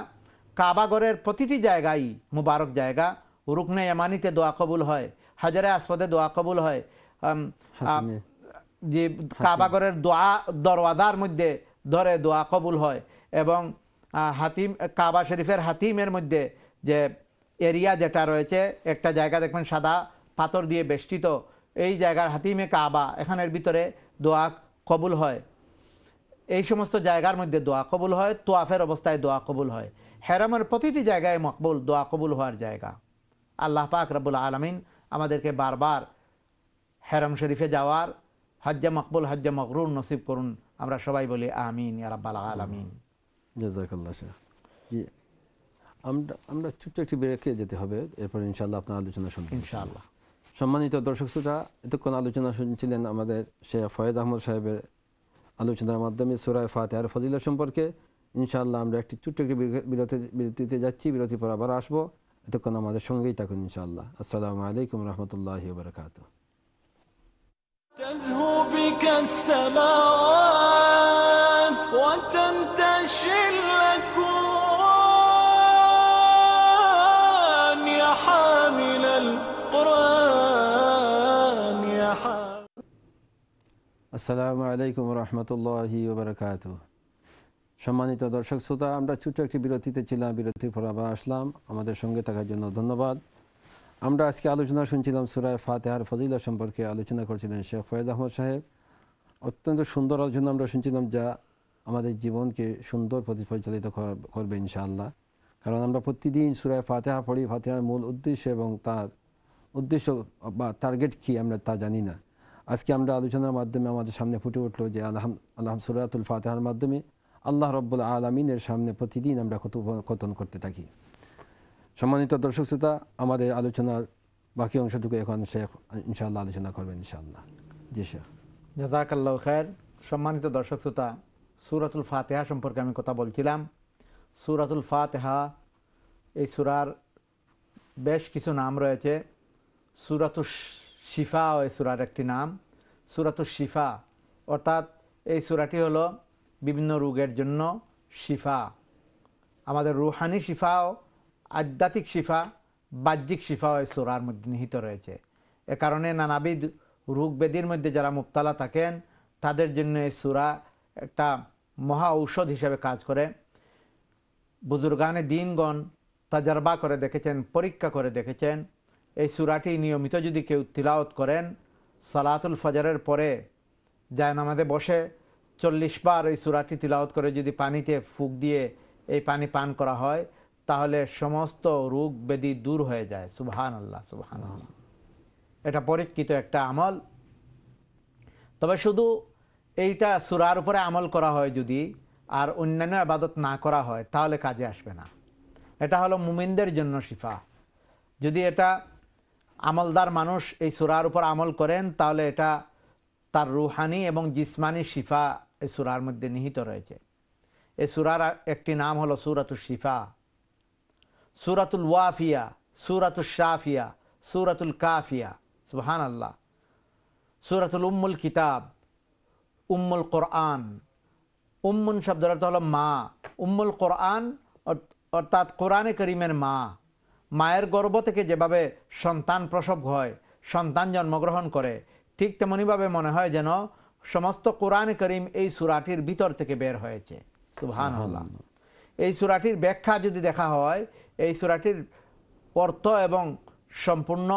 কাবাগরের প্রতিটি জায়গাই মুবারক জায়গা। রুকনে ইয়ামানিতে দোয়া কবুল হয়, হাজারে আসওয়াদে দোয়া কবুল হয়, যে কাবাগরের দোয়া দরওয়াজার মধ্যে ধরে দোয়া কবুল হয়, এবং হাতিম কাবা শরীফের হাতিমের মধ্যে যে এরিয়া যেটা রয়েছে, একটা জায়গা দেখবেন সাদা পাথর দিয়ে বেষ্টিত, এই জায়গার হাতিমে কাবা, এখানের ভিতরে দোয়া কবুল হয়। এই সমস্ত জায়গার মধ্যে দোয়া কবুল হয়। তোয়াফের অবস্থায় দোয়া কবুল হয়। হেরামের প্রতিটি জায়গায় মকবুল, দোয়া কবুল হওয়ার জায়গা। আল্লাহ পাক রব্বুল আলামিন আমাদেরকে বারবার হেরাম শরীফে যাওয়ার হজ্জে মকবুল, হজ্জে মকরুর নসিব করুন। আমরা সবাই বলি আমিন ইয়া রাব্বাল আলামিন। জাযাকাল্লাহ। আমরা আমরা ছোট্ট একটি ব্রেকে যেতে হবে, এরপর ইনশাআল্লাহ আপনার আলোচনা শুনবেন ইনশাআল্লাহ। সম্মানিত দর্শক শ্রোতা, এতক্ষণ আলোচনা শুনছিলেন আমাদের শেখ ফয়েজ আহমদ সাহেবের আলোচনার মাধ্যমে সূরা ফাতিহার ফজিলত সম্পর্কে। ইনশাআল্লাহ আমরা একটি ছোট্ট একটি বিরতি বিরতিতে যাচ্ছি, বিরতি পর আবার আসবো, এতক্ষণ আমাদের সঙ্গেই থাকুন ইনশাআল্লাহ। আসসালামু আলাইকুম রহমতুল্লাহি ওয়া বারাকাতুহু। تزهو بك السماوات وتنتشر الأكوان يا حامل القرآن يا حامل. السلام عليكم ورحمة الله وبركاته. সম্মানিত দর্শক শ্রোতা, আমরা ছোট একটি বিরতিতে ছিলাম, বিরতির পর আবার আসলাম। আমাদের সঙ্গে থাকার জন্য ধন্যবাদ। আমরা আজকে আলোচনা শুনছিলাম সূরা ফাতিহার ফজিলত সম্পর্কে, আলোচনা করছিলেন শেখ ফয়েজ আহমদ সাহেব। অত্যন্ত সুন্দর আলোচনা আমরা শুনছিলাম, যা আমাদের জীবনকে সুন্দর পরিচালিত করবে ইনশাআল্লাহ। কারণ আমরা প্রতিদিন সূরা ফাতিহা পড়ি, ফাতিহার মূল উদ্দেশ্য এবং তার উদ্দেশ্য বা টার্গেট কী আমরা তা জানি না। আজকে আমরা আলোচনার মাধ্যমে আমাদের সামনে ফুটে উঠলো যে আলহাম আলহাম সূরাতুল ফাতিহার মাধ্যমে আল্লাহ রব্বুল আলামিনের সামনে প্রতিদিন আমরা কথোপকথন করতে থাকি। সম্মানিত দর্শক শ্রোতা, আমাদের আলোচনার বাকি অংশটুকু এখন শেখ ইনশাআল্লাহ আলোচনা করবেন ইনশাআল্লাহ। জি শেখ, জাযাকাল্লাহু খায়র। সম্মানিত দর্শক শ্রোতা, সূরাতুল ফাতিহা সম্পর্কে আমি কথা বলছিলাম। সূরাতুল ফাতিহা এই সূরার বেশ কিছু নাম রয়েছে। সূরাতুশ শিফা এই সূরার একটি নাম। সূরাতুশ শিফা অর্থাৎ এই সূরাটি হলো বিভিন্ন রোগের জন্য শিফা, আমাদের রুহানি শিফাও আধ্যাত্মিক শিফা, বাহ্যিক শিফাও এই সূরার মধ্যে নিহিত রয়েছে। এ কারণে নানাবিধ রোগ ব্যাধির মধ্যে যারা মুবতালা থাকেন তাদের জন্য এই সূরা একটা মহা ঔষধ হিসেবে কাজ করে। বুজুর্গানে দীনগণ তাজারবা করে দেখেছেন, পরীক্ষা করে দেখেছেন, এই সূরাটি নিয়মিত যদি কেউ তিলাওয়াত করেন, সালাতুল ফজরের পরে জায়নামাজে বসে চল্লিশ বার এই সূরাটি তিলাওয়াত করে যদি পানিতে ফুঁক দিয়ে এই পানি পান করা হয়, তাহলে সমস্ত রোগ ব্যাধি দূর হয়ে যায়। সুবহানাল্লাহ, সুবহানাল্লাহ। এটা পরীক্ষিত একটা আমল। তবে শুধু এইটা সূরার উপরে আমল করা হয় যদি আর অন্যান্য ইবাদত না করা হয় তাহলে কাজে আসবে না। এটা হলো মুমিনদের জন্য শিফা। যদি এটা আমলদার মানুষ এই সূরার উপর আমল করেন তাহলে এটা তার রুহানি এবং জিসমানি শিফা এই সূরার মধ্যে নিহিত রয়েছে। এই সূরার একটি নাম হলো সূরাতুশ শিফা, সূরাতুল ওয়াফিয়া, সূরাতুশ শাফিয়া, সূরাতুল কাফিয়া। সুবহানাল্লাহ। সূরাতুল উম্মুল কিতাব, উম্মুল কোরআন। উম্মুন শব্দের অর্থ হলো মা, উম্মুল কোরআন অর্থাৎ কোরআনে করিমের মা। মায়ের গর্ভ থেকে যেভাবে সন্তান প্রসব হয়, সন্তান জন্মগ্রহণ করে, ঠিক তেমনিভাবে মনে হয় যেন সমস্ত কোরআনে করিম এই সূরাটির ভিতর থেকে বের হয়েছে। সুবহানাল্লাহ। এই সূরাটির ব্যাখ্যা যদি দেখা হয়, এই সূরাটির অর্থ এবং সম্পূর্ণ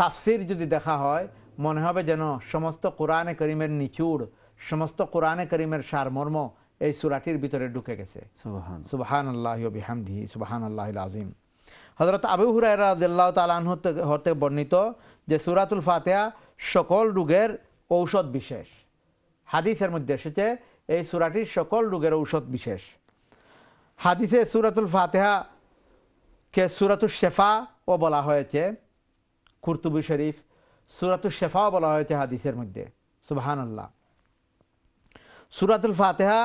তাফসির যদি দেখা হয়, মনে হবে যেন সমস্ত কোরআনে করিমের নিচুড়, সমস্ত কোরআনে করিমের সারমর্ম এই সূরাটির ভিতরে ঢুকে গেছে। সুবহানাল্লাহি ওয়া বিহামদিহি, সুবহানাল্লাহিল আযীম। হযরত আবু হুরায়রা রাদিয়াল্লাহু তাআলা আনহু হতে বর্ণিত যে সূরাতুল ফাতিহা সকল রোগের ঔষধ বিশেষ। হাদিসের মধ্যে এসেছে এই সূরাটি সকল রোগের ঔষধ বিশেষ। হাদিসে সূরাতুল ফাতিহাকে সূরাতুশ শিফাও বলা হয়েছে, কুরতুবী শরীফ সূরাতুশ শিফাও বলা হয়েছে হাদিসের মধ্যে। সুবহানাল্লাহ। সূরাতুল ফাতিহা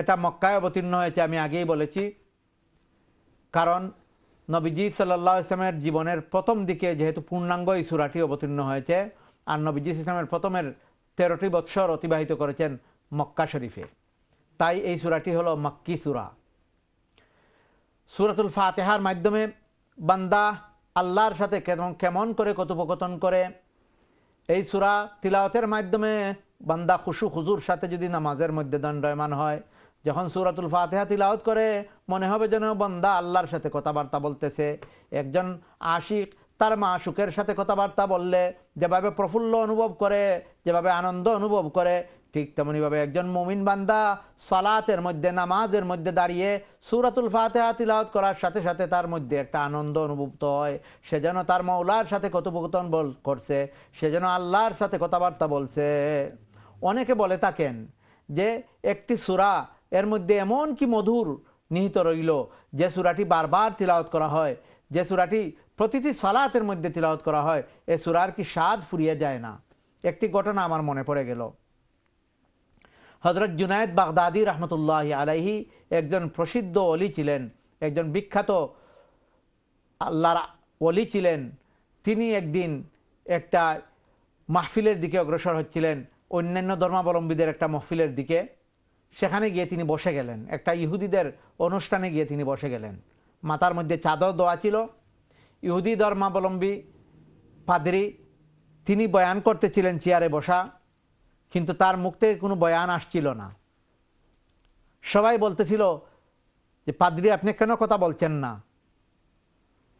এটা মক্কায় অবতীর্ণ হয়েছে, আমি আগেই বলেছি। কারণ নবীজি সাল্লাল্লাহু আলাইহি ওয়াসাল্লামের জীবনের প্রথম দিকে যেহেতু পূর্ণাঙ্গ এই সূরাটি অবতীর্ণ হয়েছে, আর নবীজি ইসলামের প্রথমের তেরোটি বৎসর অতিবাহিত করেছেন মক্কা শরীফে, তাই এই সূরাটি হলো মক্কি সূরা। সূরাতুল ফাতিহার মাধ্যমে বান্দা আল্লাহর সাথে কেমন করে কথোপকথন করে, এই সূরা তিলাওয়াতের মাধ্যমে বান্দা খুশু খুজুর সাথে যদি নামাজের মধ্যে দণ্ডায়মান হয়, যখন সূরাতুল ফাতিহা তিলাওয়াত করে মনে হবে যেন বান্দা আল্লাহর সাথে কথাবার্তা বলতেছে। একজন আশিক তার মাশুকের সাথে কথাবার্তা বললে যেভাবে প্রফুল্ল অনুভব করে, যেভাবে আনন্দ অনুভব করে, ঠিক তেমনিভাবে একজন মুমিন বান্দা সালাতের মধ্যে, নামাজের মধ্যে দাঁড়িয়ে সূরাতুল ফাতিহা তিলাওয়াত করার সাথে সাথে তার মধ্যে একটা আনন্দ অনুভূত হয়। সে যেন তার মওলার সাথে কথোপকথন বল করছে, সে যেন আল্লাহর সাথে কথাবার্তা বলছে। অনেকে বলে থাকেন যে একটি সূরা এর মধ্যে এমন কি মধুর নিহিত রইল। যে সূরাটি বারবার তিলাওয়াত করা হয়, যে সূরাটি প্রতিটি সালাতের মধ্যে তিলাওয়াত করা হয়, এই সূরার কি স্বাদ ফুরিয়ে যায় না? একটি ঘটনা আমার মনে পড়ে গেল। হযরত জুনায়েদ বাগদাদি রাহমাতুল্লাহি আলাইহি একজন প্রসিদ্ধ ওলি ছিলেন, একজন বিখ্যাত আল্লাহর ওলি ছিলেন। তিনি একদিন একটা মাহফিলের দিকে অগ্রসর হচ্ছিলেন, অন্যান্য ধর্মাবলম্বীদের একটা মাহফিলের দিকে। সেখানে গিয়ে তিনি বসে গেলেন, একটা ইহুদিদের অনুষ্ঠানে গিয়ে তিনি বসে গেলেন। মাথার মধ্যে চাদর দেওয়া ছিল। ইহুদি ধর্মাবলম্বী পাদ্রী তিনি বয়ান করতেছিলেন চেয়ারে বসা, কিন্তু তার মুখ থেকে কোনো বয়ান আসছিল না। সবাই বলতেছিল যে, পাদ্রী আপনি কেন কথা বলছেন না?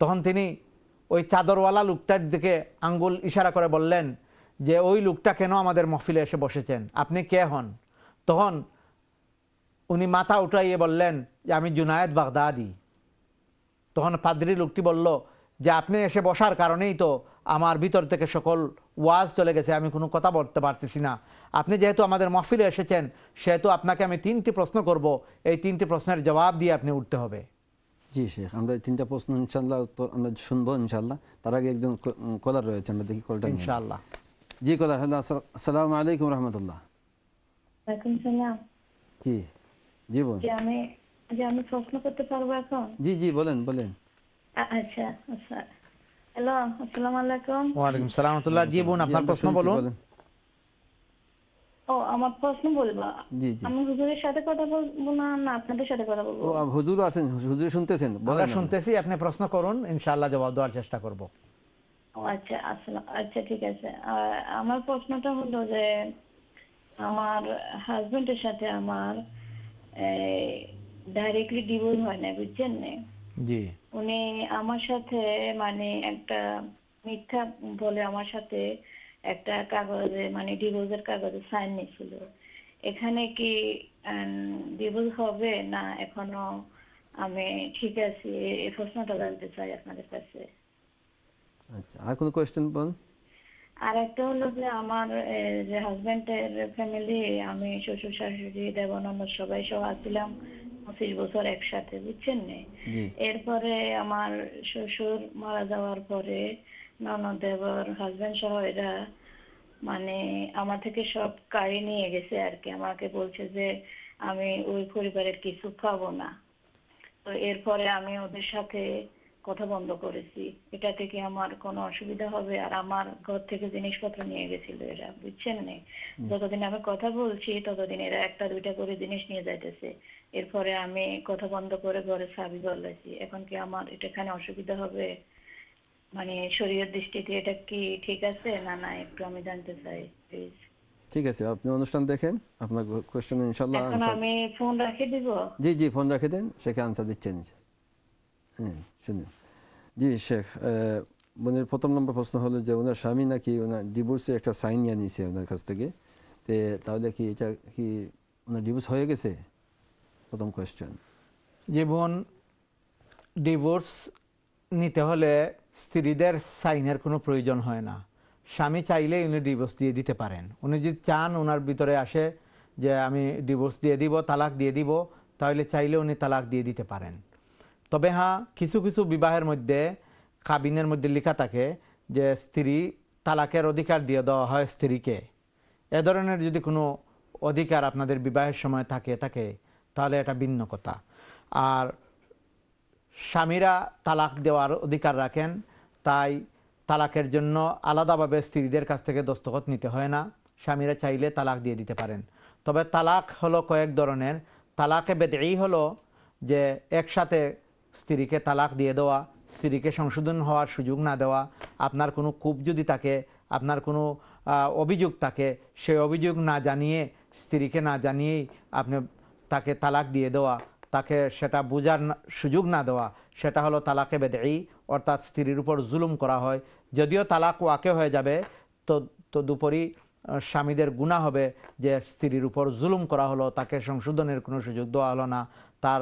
তখন তিনি ওই চাদরওয়ালা লোকটার দিকে আঙ্গুল ইশারা করে বললেন যে, ওই লোকটা কেন আমাদের মহফিলে এসে বসেছেন, আপনি কে হন? তখন উনি মাথা উঠাইয়ে বললেন যে, আমি জুনায়েদ বাগদাদি। তখন পাদ্রী লোকটি বলল যে, আপনি এসে বসার কারণেই তো আমার ভিতর থেকে সকল ওয়াজ চলে গেছে, আমি কোনো কথা বলতে পারতেছি না। আপনি যেহেতু আমাদের মহফিলে এসেছেন, সেহেতু আপনাকে আমি তিনটি প্রশ্ন করব, এই তিনটি প্রশ্নের জবাব দিয়ে আপনি উঠতে হবে। জি শেখ, আমরা তিনটা প্রশ্ন ইনশাআল্লাহ উত্তর আমরা শুনবো ইনশাআল্লাহ। তার আগে একজন কলার রয়েছে, আমরা দেখি কলটা ইনশাআল্লাহ। জি কলার, আসসালামু আলাইকুম রাহমাতুল্লাহ। ওয়ালাইকুম সালাম। জি জি বলুন। জি আমি জি আমি প্রশ্ন করতে পারবো এখন? জি জি বলেন বলেন। আচ্ছা আচ্ছা, হ্যালো আসসালামু আলাইকুম। ওয়া আলাইকুম সালাম ওয়া রাহমাতুল্লাহ। জি বলুন, আপনার প্রশ্ন বলুন। ও আমার প্রশ্ন বলবা? জি জি। আমি হুজুরের সাথে কথা বলবো না না আপনাদের সাথে কথা বলবো? ও হুজুর আছেন, হুজুর শুনতেছেন? বলেন। শুনতেছি, আপনি প্রশ্ন করুন, ইনশাআল্লাহ জবাব দেওয়ার চেষ্টা করব। ও আচ্ছা আসসালাম। আচ্ছা ঠিক আছে। আমার প্রশ্নটা হলো যে, আমার হাজবেন্ডের সাথে আমার ডাইরেক্টলি ডিভোর্স হয় না, বুঝছেন না? জি। উনি আমার সাথে মানে একটা মিথ্যা বলে আমার সাথে একটা কাগজে মানে ডিভোর্সের কাগজে সাইন নিছিল। এখানে কি ডিভোর্স হবে না এখনো আমি ঠিক আছি, এই প্রশ্নটা জানতে চাই আপনাদের কাছে। আচ্ছা, আর কোন কোশ্চেন বল? আর একটা হলো যে, আমার যে হাজবেন্ডের ফ্যামিলি, আমি শ্বশুর শাশুড়ি দেবনন্দন সবাই সহ আসছিলাম পঁচিশ বছর একসাথে, বুঝছেন না? এরপরে আমার শ্বশুর মারা যাওয়ার পরে ননদ দেবর হাজবেন্ড সহ এরা মানে আমার থেকে সব কাড়ি নিয়ে গেছে আর কি। আমাকে বলছে যে আমি ওই পরিবারের কিছু খাবো না। তো এরপরে আমি ওদের সাথে কথা বন্ধ করেছি। এটা থেকে আমার কোনো অসুবিধা হবে? আর আমার ঘর থেকে জিনিসপত্র নিয়ে গেছিল এরা, বুঝছেন না? যতদিন আমি কথা বলছি ততদিন এরা একটা দুইটা করে জিনিস নিয়ে যাইতেছে। এরপরে আমি কথা বন্ধ করে ঘরে চাবি গলাইছি। এখন কি আমার এটাখানে অসুবিধা হবে? মানে শরীয়ত দৃষ্টিতে এটা কি ঠিক আছে না না, একটু আমি জানতে চাই প্লিজ। ঠিক আছে, আপনি অনুষ্ঠান দেখেন, আপনার কোশ্চেন ইনশাআল্লাহ আনসার। আমি ফোন রেখে দিব? জি জি, ফোন রেখে দেন, শেখ আনসার দিচ্ছেন। হ্যাঁ শুনুন। জি শেখ, বোনের প্রথম নম্বর প্রশ্ন হলো যে, ওনার স্বামী নাকি ওনার ডিভোর্সের একটা সাইন নিয়ে নিয়েছে ওনার কাছ থেকে। তো তাহলে কি এটা কি ওনার ডিভোর্স হয়ে গেছে? প্রথম কোয়েশ্চেন। জি বোন, ডিভোর্স নিতে হলে স্ত্রীদের সাইনের কোনো প্রয়োজন হয় না। স্বামী চাইলেই উনি ডিভোর্স দিয়ে দিতে পারেন। উনি যদি চান, ওনার ভিতরে আসে যে আমি ডিভোর্স দিয়ে দিব, তালাক দিয়ে দিব, তাহলে চাইলে উনি তালাক দিয়ে দিতে পারেন। তবে হ্যাঁ, কিছু কিছু বিবাহের মধ্যে কাবিনের মধ্যে লেখা থাকে যে স্ত্রী তালাকের অধিকার দিয়ে দেওয়া হয় স্ত্রীকে। এ ধরনের যদি কোনো অধিকার আপনাদের বিবাহের সময় থাকে থাকে তাহলে এটা ভিন্ন কথা। আর স্বামীরা তালাক দেওয়ার অধিকার রাখেন, তাই তালাকের জন্য আলাদাভাবে স্ত্রীদের কাছ থেকে দস্তখত নিতে হয় না। স্বামীরা চাইলে তালাক দিয়ে দিতে পারেন। তবে তালাক হলো কয়েক ধরনের। তালাকে বেদই হলো যে একসাথে স্ত্রীকে তালাক দিয়ে দেওয়া, স্ত্রীকে সংশোধন হওয়ার সুযোগ না দেওয়া। আপনার কোনো কূপ যদি থাকে, আপনার কোনো অভিযোগ থাকে, সেই অভিযোগ না জানিয়ে, স্ত্রীকে না জানিয়েই আপনি তাকে তালাক দিয়ে দেওয়া, তাকে সেটা বোঝার সুযোগ না দেওয়া, সেটা হলো তালাকে বেদই, অর্থাৎ স্ত্রীর উপর জুলুম করা হয়। যদিও তালাক ওয়াকে হয়ে যাবে, তো তদুপরি স্বামীদের গুনাহ হবে যে স্ত্রীর উপর জুলুম করা হলো, তাকে সংশোধনের কোনো সুযোগ দেওয়া হলো না, তার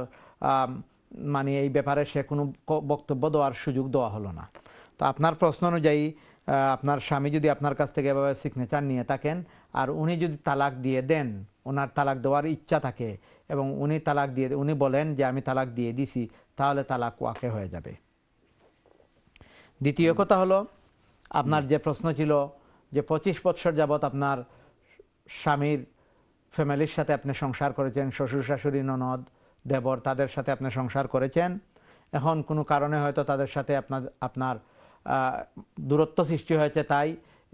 মানে এই ব্যাপারে সে কোনো বক্তব্য দেওয়ার সুযোগ দেওয়া হলো না। তো আপনার প্রশ্ন অনুযায়ী আপনার স্বামী যদি আপনার কাছ থেকে এভাবে সিগনেচার নিয়ে থাকেন আর উনি যদি তালাক দিয়ে দেন, ওনার তালাক দেওয়ার ইচ্ছা থাকে এবং উনি তালাক দিয়ে উনি বলেন যে আমি তালাক দিয়ে দিছি, তাহলে তালাক ওয়াকে হয়ে যাবে। দ্বিতীয় কথা হলো, আপনার যে প্রশ্ন ছিল যে পঁচিশ বৎসর যাবৎ আপনার স্বামীর ফ্যামিলির সাথে আপনি সংসার করেছেন, শ্বশুর শাশুড়ি ননদ দেবর তাদের সাথে আপনি সংসার করেছেন, এখন কোনো কারণে হয়তো তাদের সাথে আপনার আপনার দূরত্ব সৃষ্টি হয়েছে, তাই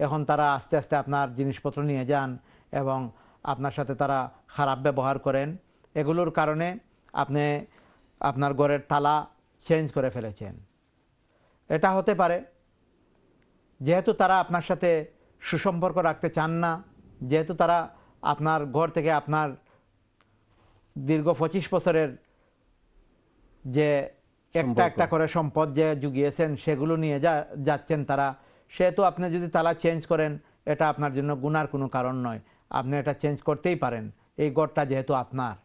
এখন তারা আস্তে আস্তে আপনার জিনিসপত্র নিয়ে যান এবং আপনার সাথে তারা খারাপ ব্যবহার করেন, এগুলোর কারণে আপনি আপনার ঘরের তালা চেঞ্জ করে ফেলেছেন। এটা হতে পারে যেহেতু তারা আপনার সাথে সুসম্পর্ক রাখতে চান না, যেহেতু তারা আপনার ঘর থেকে আপনার দীর্ঘ পঁচিশ বছরের যে একটা একটা করে সম্পদ যে জুগিয়েছেন সেগুলো নিয়ে যা যাচ্ছেন তারা, সেহেতু আপনি যদি তালা চেঞ্জ করেন এটা আপনার জন্য গুনার কোনো কারণ নয়, আপনি এটা চেঞ্জ করতেই পারেন, এই ঘরটা যেহেতু আপনার,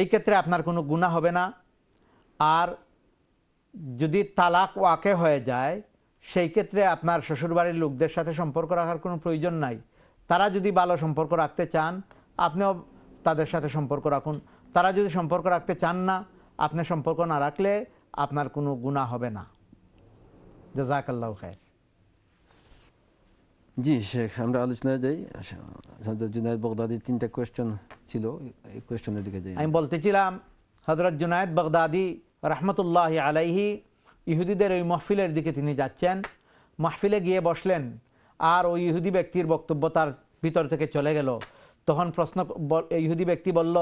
এই ক্ষেত্রে আপনার কোনো গুনাহ হবে না। আর যদি তালাক ওয়াকে হয়ে যায় সেই ক্ষেত্রে আপনার শ্বশুরবাড়ির লোকদের সাথে সম্পর্ক রাখার কোনো প্রয়োজন নাই, তারা যদি ভালো সম্পর্ক রাখতে চান আপনিও তাদের সাথে সম্পর্ক রাখুন, তারা যদি সম্পর্ক রাখতে চান না আপনি সম্পর্ক না রাখলে আপনার কোনো গুনাহ হবে না। জাযাকাল্লাহু খায়র। জি শেখ, আমরা আলোচনায় যাই, হযরত জুনায়েদ বাগদাদির তিনটা কোয়েশ্চন ছিল, এই কোয়েশ্চনের দিকে যাই। আমি বলতেছিলাম হযরত জুনায়েদ বাগদাদি রাহমাতুল্লাহি আলাইহি ইহুদিদের ওই মাহফিলের দিকে তিনি যাচ্ছেন, মাহফিলে গিয়ে বসলেন আর ওই ইহুদি ব্যক্তির বক্তব্য তার ভিতর থেকে চলে গেল। তখন প্রশ্ন ইহুদি ব্যক্তি বলল,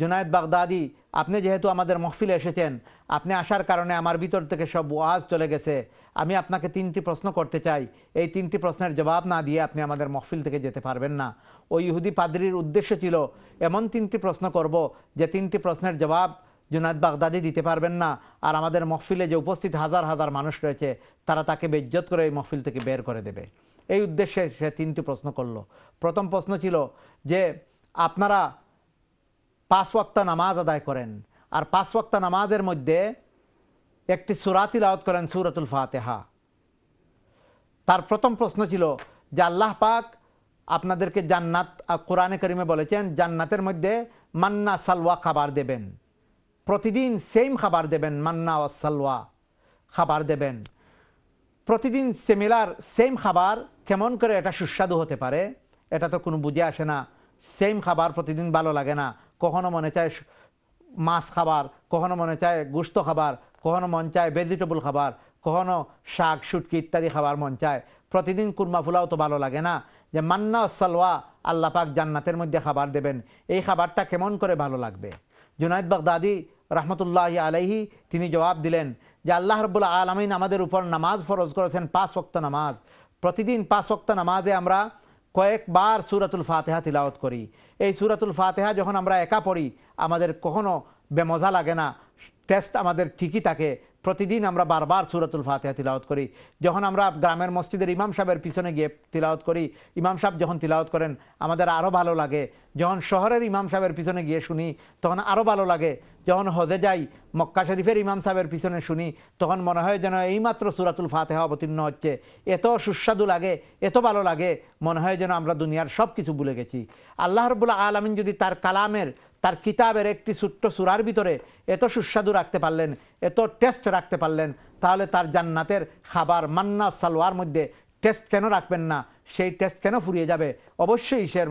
জুনায়েদ বাগদাদি আপনি যেহেতু আমাদের মাহফিলে এসেছেন, আপনি আসার কারণে আমার ভিতর থেকে সব ওয়াজ চলে গেছে, আমি আপনাকে তিনটি প্রশ্ন করতে চাই, এই তিনটি প্রশ্নের জবাব না দিয়ে আপনি আমাদের মাহফিল থেকে যেতে পারবেন না। ওই ইহুদি পাদ্রীর উদ্দেশ্য ছিল এমন তিনটি প্রশ্ন করব যে তিনটি প্রশ্নের জবাব জুনায়েদ বাগদাদি দিতে পারবেন না, আর আমাদের মাহফিলে যে উপস্থিত হাজার হাজার মানুষ রয়েছে তারা তাকে বেজ্জত করে এই মাহফিল থেকে বের করে দেবে। এই উদ্দেশ্যে সে তিনটি প্রশ্ন করল। প্রথম প্রশ্ন ছিল যে আপনারা পাঁচ ওয়াক্ত নামাজ আদায় করেন, আর পাঁচ ওয়াক্ত নামাজের মধ্যে একটি সূরা তিলাওয়াত করেন, সূরাতুল ফাতিহা। তার প্রথম প্রশ্ন ছিল যে আল্লাহ পাক আপনাদেরকে জান্নাত কোরআনে কারিমে বলেছেন জান্নাতের মধ্যে মান্না সালওয়া খাবার দেবেন, প্রতিদিন সেম খাবার দেবেন, মান্না ও সালওয়া খাবার দেবেন, প্রতিদিন সিমিলার সেম খাবার কেমন করে এটা সুস্বাদু হতে পারে, এটা তো কোনো বুঝে আসে না, সেম খাবার প্রতিদিন ভালো লাগে না, কখনো মনে চায় মাছ খাবার, কখনো মনে চায় গোশত খাবার, কখনো মন চায় ভেজিটেবল খাবার, কখনো শাক শুটকি ইত্যাদি খাবার মন চায়, প্রতিদিন কুরমা ফুলাও তো ভালো লাগে না, যে মান্না ও সালওয়া আল্লাহ পাক জান্নাতের মধ্যে খাবার দেবেন, এই খাবারটা কেমন করে ভালো লাগবে। জুনায়েদ বাগদাদি রাহমাতুল্লাহি আলাইহি তিনি জবাব দিলেন যে আল্লাহ রাব্বুল আলামিন আমাদের উপর নামাজ ফরজ করেছেন পাঁচ ওয়াক্ত নামাজ, প্রতিদিন পাঁচ ওয়াক্ত নামাজে আমরা কয়েকবার সূরাতুল ফাতিহা তিলাওয়াত করি, এই সূরাতুল ফাতিহা যখন আমরা একা পড়ি আমাদের কখনো বেমজা লাগে না, টেস্ট আমাদের ঠিকই থাকে, প্রতিদিন আমরা বারবার সূরাতুল ফাতিহা তিলাওয়াত করি। যখন আমরা গ্রামের মসজিদের ইমাম সাহেবের পিছনে গিয়ে তিলাওয়াত করি, ইমাম সাহেব যখন তিলাওয়াত করেন আমাদের আরও ভালো লাগে, যখন শহরের ইমাম সাহেবের পিছনে গিয়ে শুনি তখন আরও ভালো লাগে, যখন হজে যাই মক্কা শরীফের ইমাম সাহেবের পিছনে শুনি তখন মনে হয় যেন এইমাত্র সূরাতুল ফাতিহা অবতীর্ণ হচ্ছে, এত সুস্বাদু লাগে, এত ভালো লাগে, মনে হয় যেন আমরা দুনিয়ার সব কিছু ভুলে গেছি। আল্লাহ রাব্বুল আলামিন যদি তার কালামের তার কিতাবের একটি ছোট্ট সূরার ভিতরে এত সুস্বাদু রাখতে পারলেন, এত টেস্ট রাখতে পারলেন, তাহলে তার জান্নাতের খাবার মান্না সালওয়ার মধ্যে টেস্ট কেন রাখবেন না, সেই টেস্ট কেন ফুরিয়ে যাবে? অবশ্যই সে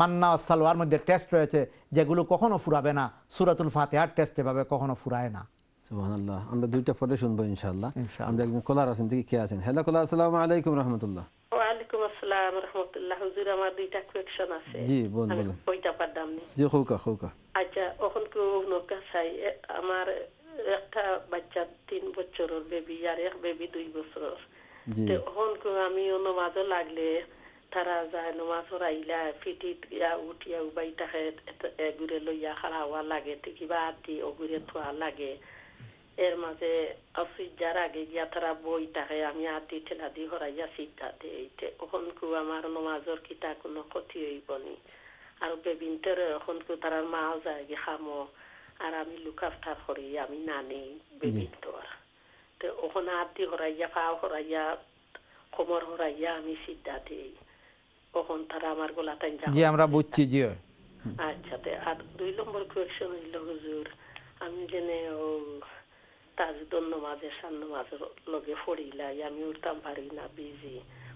মান্না সালওয়ার মধ্যে টেস্ট রয়েছে যেগুলো কখনো ফুরাবে না, সূরাতুল ফাতিহার টেস্ট এভাবে কখনো ফুরায় না। সুবহানাল্লাহ। আমরা দুইটা পরে শুনবো ইনশাআল্লাহ। আমরা একজন কলার আছেন, থেকে কে আছেন? হ্যালো কলার, আসসালামু আলাইকুম রাহমাতুল্লাহ। ওয়ালাইকুম আসসালাম রাহমাতুল্লাহ। হুজুর আমার দুইটা কোয়েশ্চন আছে। জি বলুন বলুন। কয়টা পারদাম নি? জি হোকা হোকা। আচ্ছা এখন কি নকা চাই, আমার একটা বাচ্চা তিন বছরের বেবি আর এক বেবি দুই বছরের, তে এখন কি আমি অন্য মাঝে লাগলে তারা যায় নমাজ পড়াইলা ফিটি ইয়া উঠিয়া উবাইটা ঘুরে লইয়া খারা হওয়া লাগে, কিবা আতি ও ঘুরে থোয়া লাগে, এর মাঝে অসিজার আগে গিয়া তারা বই থাকে আমি আতি ঠেলা দি হরাইয়া সিদ্ধা দিয়েছে, ওখন কু আমার নমাজর কিতা কোনো ক্ষতি হইবনি? আর বেবিনটার এখন কু তারা মাও যায় গিয়ে খামো আর আমি লুকাফতার করি আমি না নেই বেবিনটার, তো ওখানে আতি হরাইয়া পাও হরাইয়া কোমর হরাইয়া আমি সিদ্ধাতে কখন তারা আমার গোলাটাই যাবে জি আমরা বুঝছি জি আচ্ছা তে আর দুই নম্বর কোয়েশ্চন হইল হুজুর আমি জেনে ও তাজ দন্ন মাঝে সান্ন মাঝে লগে ফড়িলাই আমি উঠতাম পারি না বিজি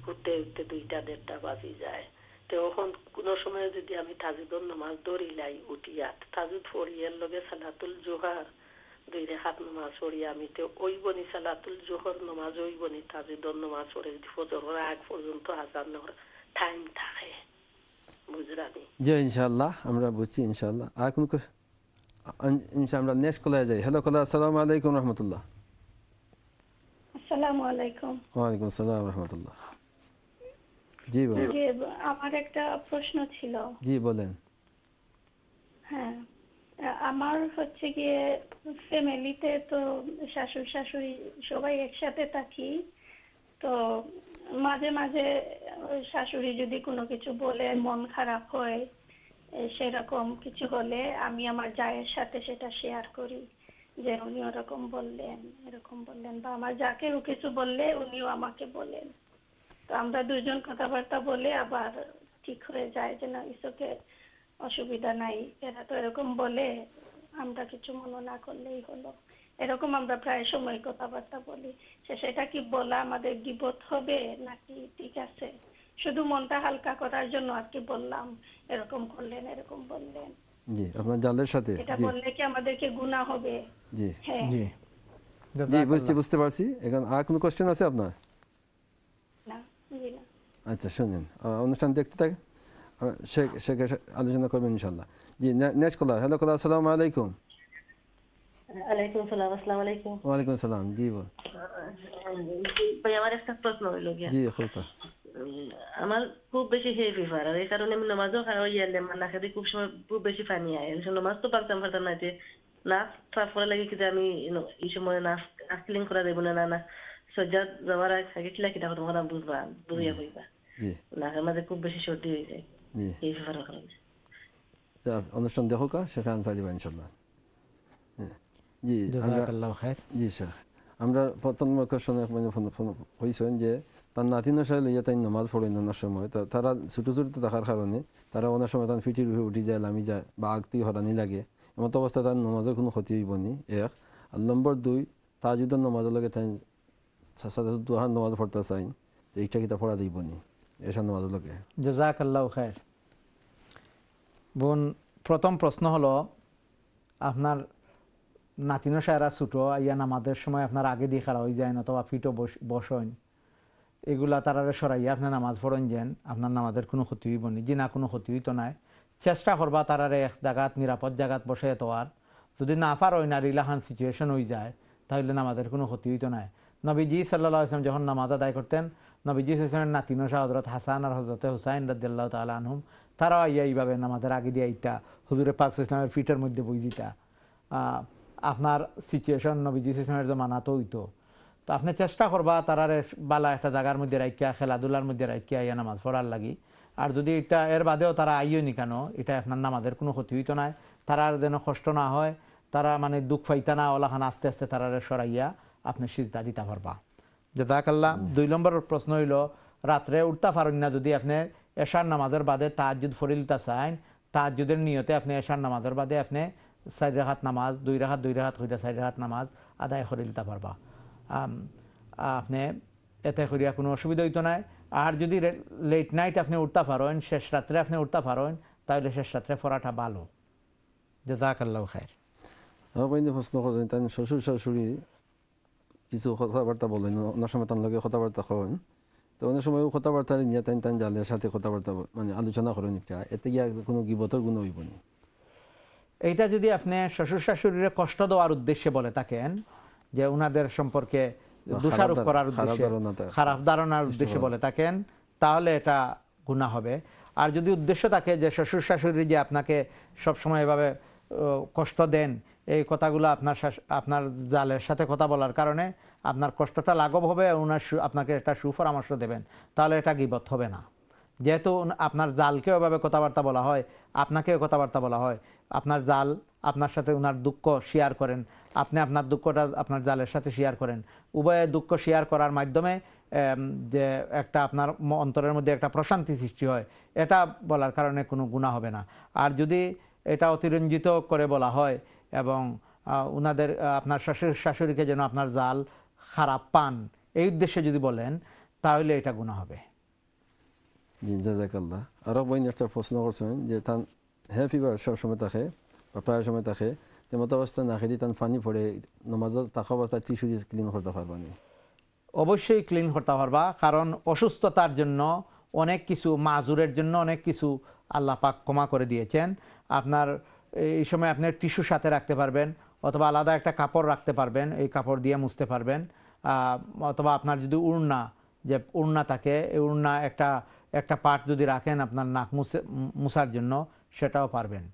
উঠতে উঠতে দুইটা দেড়টা বাজি যায় তো এখন কোন সময় যদি আমি তাজুদ নামাজ ধরিলাই উঠিয়া তাজুদ ফড়িয়ার লগে সালাতুল জোহর দুই রেখাত নামাজ পড়িয়া আমি তো ওই বনি সালাতুল জোহর নামাজ ওই বনি তাজুদ নামাজ পড়ে যদি ফজর আগ পর্যন্ত আজান টাইম থাকে বুঝরানি জি ইনশাআল্লাহ আমরা বুঝছি ইনশাআল্লাহ আর কোন ইনশাআল্লাহ আমরা নেক্সট কলে যাই হ্যালো কলে আসসালামু আলাইকুম রাহমাতুল্লাহ আসসালামু আলাইকুম ওয়া আলাইকুম আসসালাম রাহমাতুল্লাহ জি বলেন জি আমার একটা প্রশ্ন ছিল জি বলেন হ্যাঁ আমার হচ্ছে কি ফ্যামিলিতে তো শাশুড়ি শাশুড়ি সবাই একসাথে থাকি তো মাঝে মাঝে শাশুড়ি যদি কোনো কিছু বলে মন খারাপ হয় সেরকম কিছু হলে আমি আমার জায়ের সাথে সেটা শেয়ার করি যে উনি এরকম বললেন এরকম বললেন বা আমার যাকে ও কিছু বললে উনিও আমাকে বলেন তো আমরা দুজন কথাবার্তা বলে আবার ঠিক হয়ে যায় যে না ইসকে অসুবিধা নাই এরা তো এরকম বলে আমরা কিছু মনে না করলেই হলো এরকম আমরা প্রায় সময় কথাবার্তা বলি সেটা কি বলা আমাদের গীবত হবে নাকি ঠিক আছে শুধু মনটা হালকা করার জন্য আর কি বললাম এরকম করলেন এরকম বললেন জি আপনার জালের সাথে এটা বললে কি আমাদেরকে গুনাহ হবে জি জি জি বুঝছি বুঝতে পারছি এখন আর কোনো কোশ্চেন আছে আপনার না জি না আচ্ছা শুনুন অনুষ্ঠান দেখতে থাকেন শেখ শেখ আলোচনা করবেন ইনশাআল্লাহ জি নেক্সট কলার হ্যালো কলার আসসালামু আলাইকুম আলাইকুম সালাম আসসালামু আলাইকুম ওয়া আলাইকুম সালাম জি বল ভাই আমার একটা প্রশ্ন হলো গিয়া জি খুব আমার খুব বেশি হেভি ফারার এই কারণে আমি নামাজও খাওয়া ইয়ালে মানা খেতে খুব সময় খুব বেশি পানি আয় এই সময় নামাজ তো পারতাম পারতাম না যে না সাফ করা লাগে কি আমি এই সময় না আসলিং করা দেব না না সজ্জা যাওয়ার আগে কিলা কিটা কথা বলা বুঝবা বুঝিয়া হইবা জি না আমাদের খুব বেশি সর্দি হয়ে যায় জি এই ফারার কারণে তা অনুষ্ঠান দেখো কা শেখ আনসারি ভাই ইনশাআল্লাহ জি জাযাকাল্লাহ খায়ের জি শেখ আমরা প্রথম কোশ্চেন মানে ফোন ফোন হইছেন যে তার নাতিন আসলে ইয়া তাই নামাজ পড়ে নানার সময় তো তারা ছোটো ছোটো থাকার কারণে তারা অনেক সময় তার ফিটির রুখে উঠি যায় লামি যায় বা আগতেই হরানি লাগে এমন অবস্থা তার নামাজের কোনো ক্ষতি হইব নি এক আর নম্বর দুই তার যদি নামাজের লগে তাই দুহার নামাজ পড়তে চাই তো এইটা কিতা পড়া যাইব নি এসব নামাজের লগে জাযাকাল্লাহু খায়ের বোন প্রথম প্রশ্ন হলো আপনার নাতিন সায়রা ছোটো ইয়া নামাজের সময় আপনার আগে দিয়ে খাড়া হয়ে যায় না অথবা ফিটও বস বসেন এগুলা তারারে সরাইয়া আপনার নামাজ পড়েন যেন আপনার নামাজের কোনো ক্ষতি হইব নি জি না কোনো ক্ষতি হইতো নাই চেষ্টা করবা তারারে এক জায়গাত নিরাপদ জায়গাত বসে তোয়ার যদি না পার হয় না রিলাহান সিচুয়েশন হয়ে যায় তাহলে নামাজের কোনো ক্ষতি হইতো নাই নবীজি সাল্লাল্লাহু আলাইহি ওয়াসাল্লাম যখন নামাজ আদায় করতেন নবীজি সাল্লাল্লাহু আলাইহি ওয়াসাল্লাম হযরত হাসান আর হযরত হুসাইন রাদিয়াল্লাহু তাআলা আনহুম তারা আইয়া এইভাবে নামাজের আগে দিয়ে আইতা হুজুরে পাক সাল্লাল্লাহু আলাইহি ওয়াসাল্লামের ফিটের মধ্যে বইজিতা আপনার সিচুয়েশন নবীজি সাল্লাল্লাহু আলাইহি ওয়াসাল্লামের জমানাতো হইতো তো আপনি চেষ্টা করবা তারারে বালা একটা জায়গার মধ্যে রাখিয়া খেলাধুলার মধ্যে রাখিয়া ইয়া নামাজ পড়ার লাগি আর যদি এটা এর বাদেও তারা আইও নি কেন এটা আপনার নামাজের কোনো ক্ষতি হইতো না তারার যেন কষ্ট না হয় তারা মানে দুঃখ পাইতা না ওলাখান আস্তে আস্তে তারারে সরাইয়া আপনি সিজদা দিতে পারবা জাযাকাল্লাহ দুই নম্বর প্রশ্ন হইল রাত্রে উঠতে পারেন না যদি আপনি এশার নামাজের বাদে তাহাজ্জুদ ফরিলতা চান তাহাজ্জুদের নিয়তে আপনি এশার নামাজের বাদে আপনি চার রাকাত নামাজ দুই রাকাত দুই রাকাত হইতা চার রাকাত নামাজ আদায় করিলতা পারবা আপনি এতে করিয়া কোনো অসুবিধা হইতো না আর যদি লেট নাইট আপনি উঠতে পারেন শেষ রাত্রে আপনি উঠতে পারেন তাহলে শেষ রাত্রে পড়াটা ভালো জাযাকাল্লাহু খায়ের প্রশ্ন করেন তাই শ্বশুর শাশুড়ি কিছু কথাবার্তা বলেন অন্য সময় তার লগে কথাবার্তা করেন তো অন্য সময় কথাবার্তা নিয়ে তাই তাই জালের সাথে কথাবার্তা মানে আলোচনা করেন এতে গিয়ে কোনো গীবতের গুণ হইব না এইটা যদি আপনি শ্বশুর শাশুড়ির কষ্ট দেওয়ার উদ্দেশ্যে বলে থাকেন যে উনাদের সম্পর্কে দোষারোপ করার উদ্দেশ্যে খারাপ ধারণার উদ্দেশ্যে বলে থাকেন তাহলে এটা গুনাহ হবে আর যদি উদ্দেশ্য থাকে যে শ্বশুর শাশুড়ি যে আপনাকে সবসময় এভাবে কষ্ট দেন এই কথাগুলো আপনার আপনার জালের সাথে কথা বলার কারণে আপনার কষ্টটা লাঘব হবে উনার আপনাকে একটা সুপরামর্শ দেবেন তাহলে এটা গীবত হবে না যেহেতু আপনার জালকেও এভাবে কথাবার্তা বলা হয় আপনাকেও কথাবার্তা বলা হয় আপনার জাল আপনার সাথে উনার দুঃখ শেয়ার করেন আপনি আপনার দুঃখটা আপনার জালের সাথে শেয়ার করেন উভয়ে দুঃখ শেয়ার করার মাধ্যমে যে একটা আপনার অন্তরের মধ্যে একটা প্রশান্তি সৃষ্টি হয়, এটা বলার কারণে কোনো গুনাহ হবে না। আর যদি এটা অতিরঞ্জিত করে বলা হয় এবং ওনাদের আপনার শাশুড়ি শাশুড়িকে যেন আপনার জাল খারাপ পান এই উদ্দেশ্যে যদি বলেন তাহলে এটা গুনাহ হবে। জি, জাযাকাল্লাহ। আরও বইন একটা প্রশ্ন করছেন যে তান হ্যাঁ ফিভার সবসময় থাকে বা প্রায় সময় থাকে, যে মতো অবস্থা না খেয়ে তান পানি পড়ে নমাজ থাকা অবস্থা টিস্যু দিয়ে ক্লিন করতে পারবা? অবশ্যই ক্লিন করতে পারবা, কারণ অসুস্থতার জন্য অনেক কিছু, মাজুরের জন্য অনেক কিছু আল্লাহ পাক ক্ষমা করে দিয়েছেন। আপনার এই সময় আপনার টিস্যু সাথে রাখতে পারবেন, অথবা আলাদা একটা কাপড় রাখতে পারবেন, এই কাপড় দিয়ে মুছতে পারবেন, অথবা আপনার যদি উড়না যে উড়না থাকে এই উড়না একটা একটা পাট যদি রাখেন আপনার নাক মুছে মুছার জন্য সেটাও পারবেন।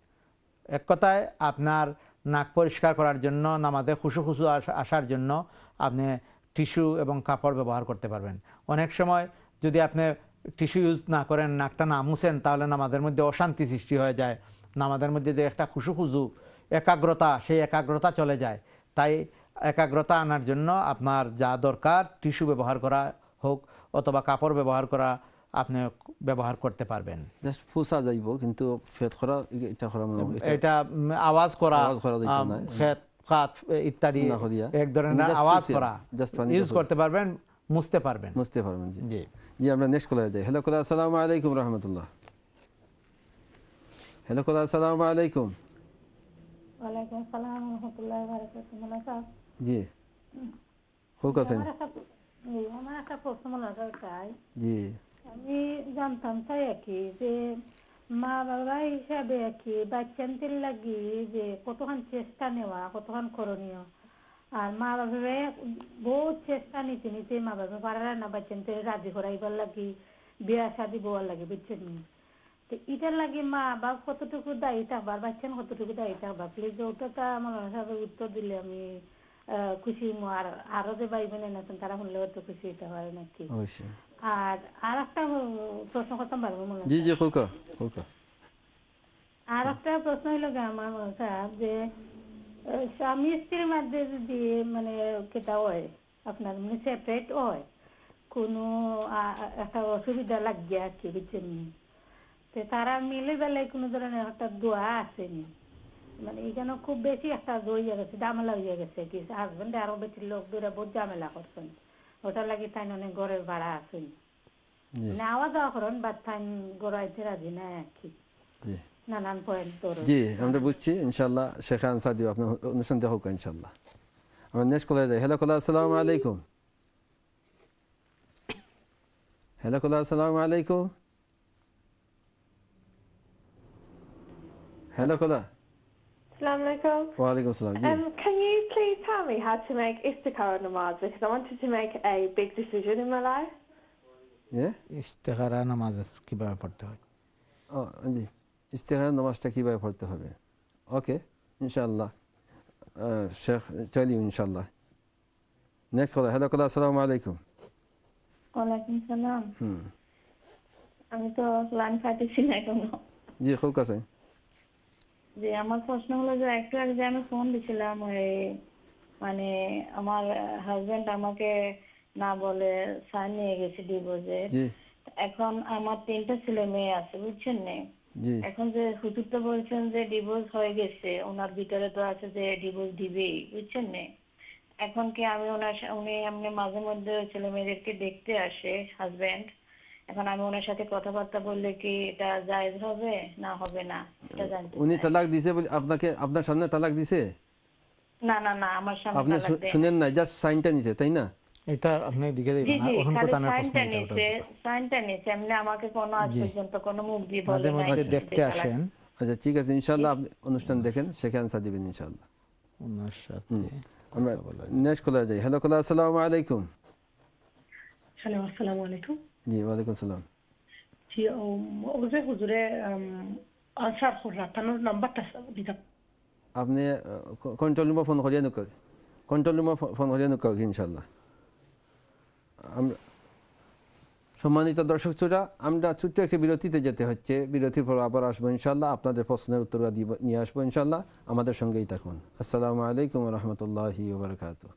এক কথায় আপনার নাক পরিষ্কার করার জন্য, নামাজে খুশু খুশু আসার জন্য আপনি টিস্যু এবং কাপড় ব্যবহার করতে পারবেন। অনেক সময় যদি আপনি টিস্যু ইউজ না করেন, নাকটা না মুছেন, তাহলে নামাজের মধ্যে অশান্তি সৃষ্টি হয়ে যায়, নামাজের মধ্যে যে একটা খুশু খুশু একাগ্রতা সেই একাগ্রতা চলে যায়। তাই একাগ্রতা আনার জন্য আপনার যা দরকার টিস্যু ব্যবহার করা হোক অথবা কাপড় ব্যবহার করা আপনি ব্যবহার করতে পারবেন। জাস্ট ফুসা যাইব কিন্তু ফেদ করা এটা করা এটা আওয়াজ করা আওয়াজ করা যাইতো না, ফেদ কাত ইত্যাদি এক ধরনের আওয়াজ করা জাস্ট ইউজ করতে পারবেন, মুছতে পারবেন মুছতে পারবেন জি জি জি আমরা নেক্সট কলার যাই। হ্যালো কলার, আসসালামু আলাইকুম রাহমাতুল্লাহ। হ্যালো কলার, আসসালামু আলাইকুম। ওয়া আলাইকুম আসসালাম ওয়া রাহমাতুল্লাহি ওয়া বারাকাতুহু। জি, খুব আছেন? আমার একটা প্রশ্ন লাগার চাই। জি, আমি জানতাম চাই কি যে মা বাবা হিসাবে কি বাচ্চাদের লাগি যে কতক্ষণ চেষ্টা নেওয়া, কতক্ষণ করণীয়? আর মা বাবা বহু চেষ্টা নিতে নিতে মা বাবা পারা না বাচ্চাদের রাজি করাইবার লাগি, বিয়া শাদি বওয়ার লাগে, বুঝছেন? তো এটার লাগে মা বাপ কতটুকু দায়ী থাকবার, বাচ্চা কতটুকু দায়ী থাকবা, প্লিজ ওটা আমার হিসাবে উত্তর দিলে আমি খুশি। আর আরো যে ভাই বোন আছেন তারা শুনলে অত খুশি হতে পারে নাকি? আর আর একটা প্রশ্ন করতাম পারবো মনে হয়। জি জি খোকা খোকা আর একটা প্রশ্ন হইল আমার মনে হয় যে স্বামী স্ত্রীর মধ্যে যদি মানে কেটা হয় আপনার মানে সেপারেট হয় কোনো একটা অসুবিধা লাগে আর কি, বুঝছেন? তো তারা মিলে বেলায় কোনো ধরনের একটা দোয়া আসেনি, মানে এখানে খুব বেশি একটা হয়ে গেছে, ঝামেলা হয়ে গেছে কি হাজবেন্ড আরো বেশি লোক ধরে বহু ঝামেলা করছেন, ওটার লাগে তাই অনেক ঘরের ভাড়া আসেন না আওয়া যাওয়া করেন বা তাই গড়াইতে রাজি না আর কি, নানান পয়েন্ট ধরে। জি, আমরা বুঝছি ইনশাল্লাহ। শেখ আনসার দিব আপনার অনুষ্ঠান দেখা হোক ইনশাল্লাহ। আমরা নেক্সট কলে যাই। হ্যালো কলা, আসসালামু আলাইকুম। হ্যালো কলা, আসসালামু আলাইকুম। হ্যালো কলা, Assalamualaikum. Waalaikumsalam. Um, can you please tell me how to make istikhara namaz, because I wanted to make a big decision in my life. Yeah. Istikhara namaz কিভাবে পড়তে হয়? Oh, জি। ইস্তিখারা নামাজটা কিভাবে পড়তে হবে? Okay, ইনশাআল্লাহ। শেখ চলি ইনশাআল্লাহ। Next call. হ্যালো কল, আসসালামু আলাইকুম। ওয়ালাইকুম সালাম। হুম। আমি তো লাইন কাটছি না কেন? জি, খুব কাছে। যে আমার প্রশ্ন হলো যে একটু আগে যে আমি ফোন দিয়েছিলাম, মানে আমার হাজবেন্ড আমাকে না বলে সাইন নিয়ে গেছে ডিভোর্সে। এখন আমার তিনটা ছেলে মেয়ে আছে, বুঝছেন? এখন যে হুজুর তো বলছেন যে ডিভোর্স হয়ে গেছে, ওনার ভিতরে তো আছে যে ডিভোর্স দিবেই, বুঝছেন? এখন কি আমি ওনার উনি এমনি মাঝে মধ্যে ছেলে মেয়েদেরকে দেখতে আসে হাজবেন্ড, এখন আমি ওনার সাথে কথাবার্তা বললে কি এটা জায়েজ হবে না হবে না এটা জানতে। উনি তালাক দিয়েছে বলে আপনাকে আপনার সামনে তালাক দিয়েছে? না না না, আমার সামনে আপনি শুনেন না, জাস্ট সাইনটা নিছে, তাই না? এটা আপনি দিকে দেন না, ওখানে কথা না, সাইনটা নিছে সাইনটা নিছে এমনি আমাকে কোনো আজ পর্যন্ত কোনো মুখ দিয়ে বলে নাই। আপনি দেখতে আসেন, আচ্ছা ঠিক আছে ইনশাআল্লাহ। আপনি অনুষ্ঠান দেখেন, সেখানে আনসার দিবেন ইনশাআল্লাহ ওনার সাথে। আমরা নেক্সট কলার যাই। হ্যালো কলার, আসসালামু আলাইকুম। হ্যালো, আসসালামু আলাইকুম। জি, ওয়ালাইকুম সালাম। জি, ওজে হুজুরে আনসার কররা তানোর নাম্বারটা দিতাম। আপনি কন্ট্রোল রুমে ফোন করিয়ে নাও, কন্ট্রোল রুমে ফোন করিয়ে নাও ইনশাআল্লাহ। আমরা সম্মানিত দর্শক শ্রোতা, আমরা ছোট্ট একটি বিরতিতে যেতে হচ্ছে, বিরতির পর আবার আসবো ইনশাআল্লাহ, আপনাদের প্রশ্নের উত্তর নিয়ে আসবো ইনশাআল্লাহ। আমাদের সঙ্গেই থাকুন। আসসালামু আলাইকুম ওয়া রাহমাতুল্লাহি ওয়া বারাকাতুহু।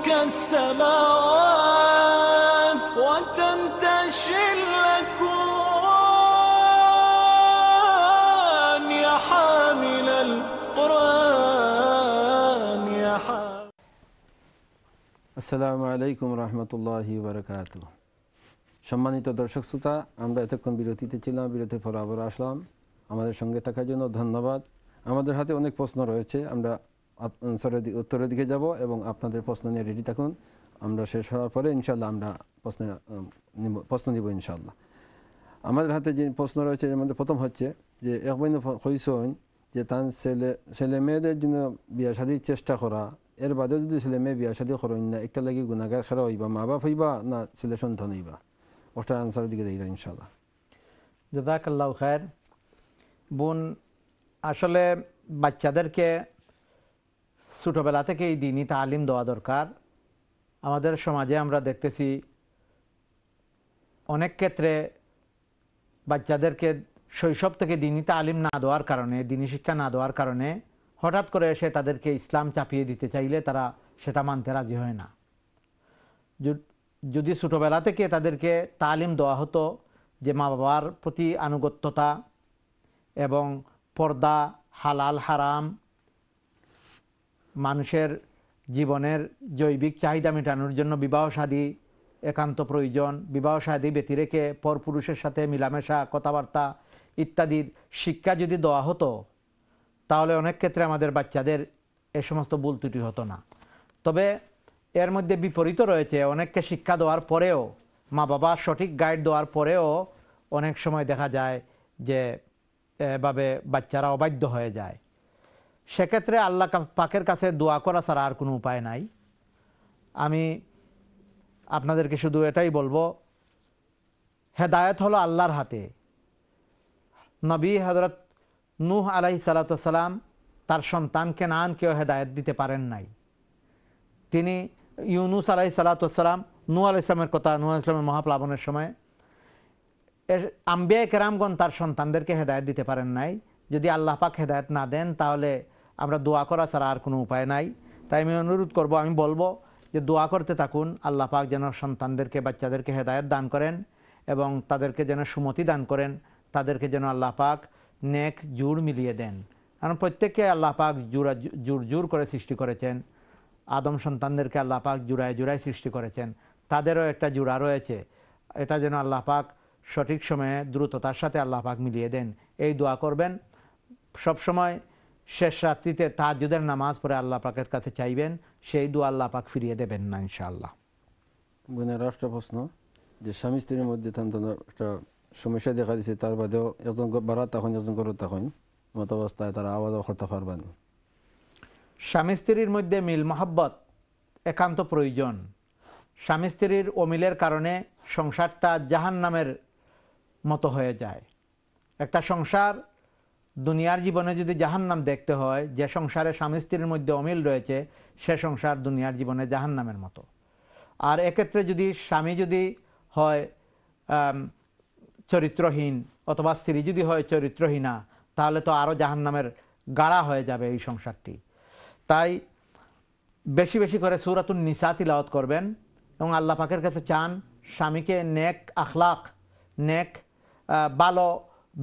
تدرك السماوات وتنتشي الأكوان يا حامل القرآن يا حامل. السلام عليكم ورحمة الله وبركاته. সম্মানিত দর্শক শ্রোতা, আমরা এতক্ষণ বিরতিতে ছিলাম, বিরতির পর আবার আসলাম। আমাদের সঙ্গে থাকার জন্য ধন্যবাদ। আমাদের হাতে অনেক প্রশ্ন রয়েছে, আমরা উত্তরের দিকে যাব এবং আপনাদের প্রশ্ন নিয়ে রেডি থাকুন। আমরা শেষ হওয়ার পরে ইনশাল্লাহ আমরা প্রশ্ন প্রশ্ন নিব ইনশাল্লাহ। আমাদের হাতে যে প্রশ্ন রয়েছে এর মধ্যে প্রথম হচ্ছে যে একবাইন হইসইন যে তার ছেলে ছেলে মেয়েদের জন্য বিয়া শাদির চেষ্টা করা, এর বাদেও যদি ছেলে মেয়ে বিয়া শাদি করেন না, একটা লাগে গুণাগার খেরা হইবা, মা বাপ হইবা না ছেলে সন্তান হইবা? ওটার আনসারের দিকে দেখলাম ইনশাল্লাহ। জাযাকাল্লাহু খায়র। বোন, আসলে বাচ্চাদেরকে ছোটোবেলা থেকে এই দিনই তালিম দেওয়া দরকার। আমাদের সমাজে আমরা দেখতেছি অনেক ক্ষেত্রে বাচ্চাদেরকে শৈশব থেকে দিনই তালিম না দেওয়ার কারণে, দিনই শিক্ষা না দেওয়ার কারণে হঠাৎ করে এসে তাদেরকে ইসলাম চাপিয়ে দিতে চাইলে তারা সেটা মানতে রাজি হয় না। যদি ছোটোবেলা থেকে তাদেরকে তালিম দেওয়া হতো যে মা বাবার প্রতি আনুগত্যতা এবং পর্দা, হালাল হারাম, মানুষের জীবনের জৈবিক চাহিদা মেটানোর জন্য বিবাহ শাদী একান্ত প্রয়োজন, বিবাহ শাদী ব্যতি রেখে পরপুরুষের সাথে মিলামেশা, কথাবার্তা ইত্যাদির শিক্ষা যদি দেওয়া হতো, তাহলে অনেক ক্ষেত্রে আমাদের বাচ্চাদের এ সমস্ত ভুল ত্রুটি হতো না। তবে এর মধ্যে বিপরীত রয়েছে, অনেককে শিক্ষা দেওয়ার পরেও, মা বাবা সঠিক গাইড দেওয়ার পরেও অনেক সময় দেখা যায় যে এভাবে বাচ্চারা অবাধ্য হয়ে যায়। সেক্ষেত্রে আল্লাহ পাকের কাছে দোয়া করা ছাড়া আর কোনো উপায় নাই। আমি আপনাদেরকে শুধু এটাই বলবো, হেদায়েত হলো আল্লাহর হাতে। নবী হযরত নূহ আলাইহিস সালাতু ওয়াস সালাম তার সন্তানকে না কেউ হেদায়েত দিতে পারেন নাই। তিনি ইউনূস আলাইহিস সালাতু ওয়াস সালাম, নূহ আলাইহিস সালামের কথা, নূহ আলাইহিস সালামের মহাপ্লাবনের সময় আম্বিয়া কেরামগণ তার সন্তানদেরকে হেদায়েত দিতে পারেন নাই। যদি আল্লাহ পাক হেদায়েত না দেন, তাহলে আমরা দোয়া করা ছাড়া আর কোনো উপায় নাই। তাই আমি অনুরোধ করব, আমি বলবো যে দোয়া করতে থাকুন, আল্লাহ পাক যেন সন্তানদেরকে, বাচ্চাদেরকে হেদায়েত দান করেন এবং তাদেরকে যেন সুমতি দান করেন, তাদেরকে যেন আল্লাহ পাক নেক জুড় মিলিয়ে দেন। কারণ প্রত্যেককে আল্লাহ পাক জুড়া জুড় জুড় করে সৃষ্টি করেছেন। আদম সন্তানদেরকে আল্লাহ পাক জুড়ায় জুড়ায় সৃষ্টি করেছেন, তাদেরও একটা জুড়া রয়েছে। এটা যেন আল্লাহ পাক সঠিক সময়ে দ্রুততার সাথে আল্লাহ পাক মিলিয়ে দেন, এই দোয়া করবেন। সবসময় শেষ রাত্রিতে তাহাজ্জুদের নামাজ পড়ে আল্লাহ পাকের কাছে চাইবেন, সেই দোয়া আল্লাহ পাক ফিরিয়ে দেবেন না ইনশাআল্লাহ। বোনের রাষ্ট্র প্রশ্ন যে স্বামী স্ত্রীর মধ্যে একটা সমস্যা দেখা দিচ্ছে, তার বাদেও একজন বাড়া তখন একজন করো তখন মত অবস্থায় তারা আওয়াজও করতে পারবেন। স্বামী স্ত্রীর মধ্যে মিল মহাব্বত একান্ত প্রয়োজন। স্বামী স্ত্রীর অমিলের কারণে সংসারটা জাহান নামের মতো হয়ে যায়। একটা সংসার দুনিয়ার জীবনে যদি জাহান্নাম দেখতে হয়, যে সংসারে স্বামী স্ত্রীর মধ্যে অমিল রয়েছে, সে সংসার দুনিয়ার জীবনে জাহান্নামের মতো। আর এক্ষেত্রে যদি স্বামী যদি হয় চরিত্রহীন অথবা স্ত্রী যদি হয় চরিত্রহীনা, তাহলে তো আরও জাহান্নামের গাড়া হয়ে যাবে এই সংসারটি। তাই বেশি বেশি করে সূরাতুন নিসা তিলাওয়াত করবেন এবং আল্লাহ পাকের কাছে চান স্বামীকে নেক আখলাক, নেক ভালো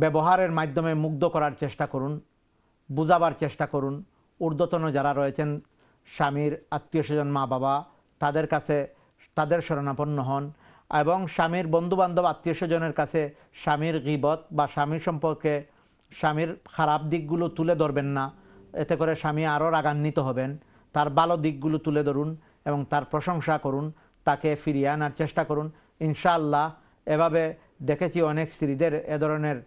ব্যবহারের মাধ্যমে মুগ্ধ করার চেষ্টা করুন, বুঝাবার চেষ্টা করুন। ঊর্ধ্বতন যারা রয়েছেন স্বামীর আত্মীয় স্বজন, মা বাবা, তাদের কাছে তাদের শরণাপন্ন হন এবং স্বামীর বন্ধুবান্ধব, আত্মীয় স্বজনের কাছে স্বামীর গীবত বা স্বামীর সম্পর্কে স্বামীর খারাপ দিকগুলো তুলে ধরবেন না। এতে করে স্বামী আরও রাগান্বিত হবেন। তার ভালো দিকগুলো তুলে ধরুন এবং তার প্রশংসা করুন, তাকে ফিরিয়ে আনার চেষ্টা করুন ইনশাআল্লাহ। এভাবে দেখেছি অনেক স্ত্রীদের এ ধরনের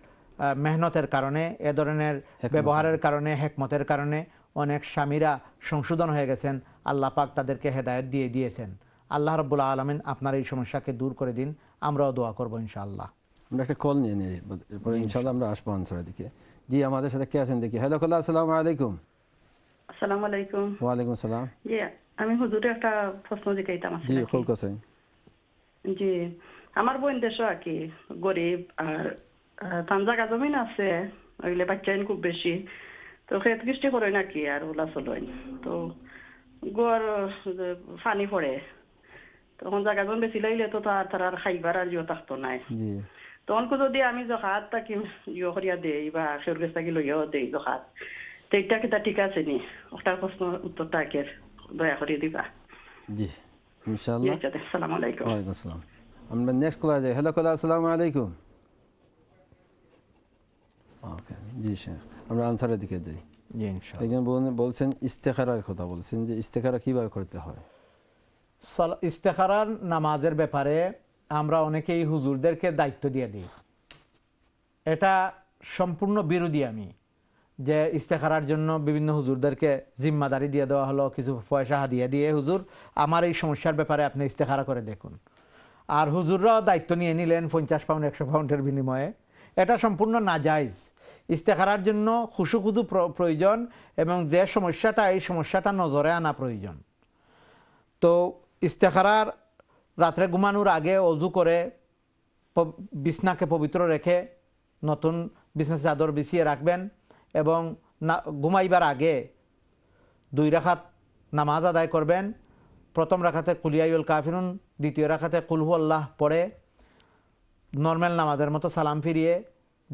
মেহনতের কারণে, এ ধরনের ব্যবহারের কারণে, হেকমতের কারণে অনেক স্বামীরা সংশোধন হয়ে গেছেন। আল্লাহ পাক তাদেরকে হেদায়েত দিয়ে দিয়েছেন। আল্লাহ রাব্বুল আলামিন আপনার এই সমস্যাকে দূর করে দিন, আমরাও দোয়া করবো ইনশাআল্লাহ। আমরা একটা কল নিয়ে নিই, এরপরে ইনশাআল্লাহ আমরা আসবো আনসারের দিকে। জি, আমাদের সাথে কে আছেন দেখি। হ্যালো, কল, আসসালামু আলাইকুম। আসসালামু আলাইকুম। ওয়া আলাইকুম সালাম। জি, আমি হুজুরের একটা প্রশ্ন জিজ্ঞাসা করতে। জি, কল করছেন। জি, আমার বোন দেশ আর কি গরিব, আর তান জায়গা জমিন আছে, ওইগুলো বাচ্চা খুব বেশি, তো খেত কৃষ্টি করে নাকি আর ওলা চলেন, তো গোর পানি পড়ে তখন জায়গা যখন বেশি লাগলে তো তার তার আর খাইবার আর ইয়ে থাকতো নাই। তখন যদি আমি জখাত তাকে ইয়ে করিয়া দেই বা সের গেছ তাকে লইয়াও দেই জখাত তো এটা কি তা ঠিক আছে নি? ওটার প্রশ্ন উত্তরটা আগে দয়া করে দিবা। জি ইনশাআল্লাহ। আসসালামু আলাইকুম। ওয়ালাইকুম আসসালাম। আমরা নেক্সট কল আছে। হ্যালো কল, আসসালামু আলাইকুম। ওকে জি শেখ, আমরা আনসারের দিকে যাই। জি ইনশাআল্লাহ। একজন বলছেন ইস্তেখারার কথা বলছেন যে ইস্তেখারা কিভাবে করতে হয়? ইস্তেখারার নামাজের ব্যাপারে আমরা অনেকেই হুজুরদেরকে দায়িত্ব দিয়ে দিই, এটা সম্পূর্ণ বিরোধী। আমি যে ইস্তেখারার জন্য বিভিন্ন হুজুরদেরকে জিম্মাদারি দিয়ে দেওয়া হলো, কিছু পয়সা হাদিয়া দিয়ে হুজুর আমার এই সমস্যার ব্যাপারে আপনি ইস্তেখারা করে দেখুন, আর হুজুররাও দায়িত্ব নিয়ে নিলেন পঞ্চাশ পাউন্ড একশো পাউন্ডের বিনিময়ে, এটা সম্পূর্ণ নাজাইজ। ইস্তেখারার জন্য খুশুখুদু প্রয়োজন এবং যে সমস্যাটা এই সমস্যাটা নজরে আনা প্রয়োজন। তো ইস্তেখারার রাত্রে ঘুমানোর আগে অজু করে বিছনাকে পবিত্র রেখে নতুন বিছনা চাদর বিছিয়ে রাখবেন এবং না ঘুমাইবার আগে দুই রাকাত নামাজ আদায় করবেন। প্রথম রাখাতে কুলিয়াইউল কাফিরুন, দ্বিতীয় রাখাতে কুলহু আল্লাহ পড়ে নর্মাল নামাজের মতো সালাম ফিরিয়ে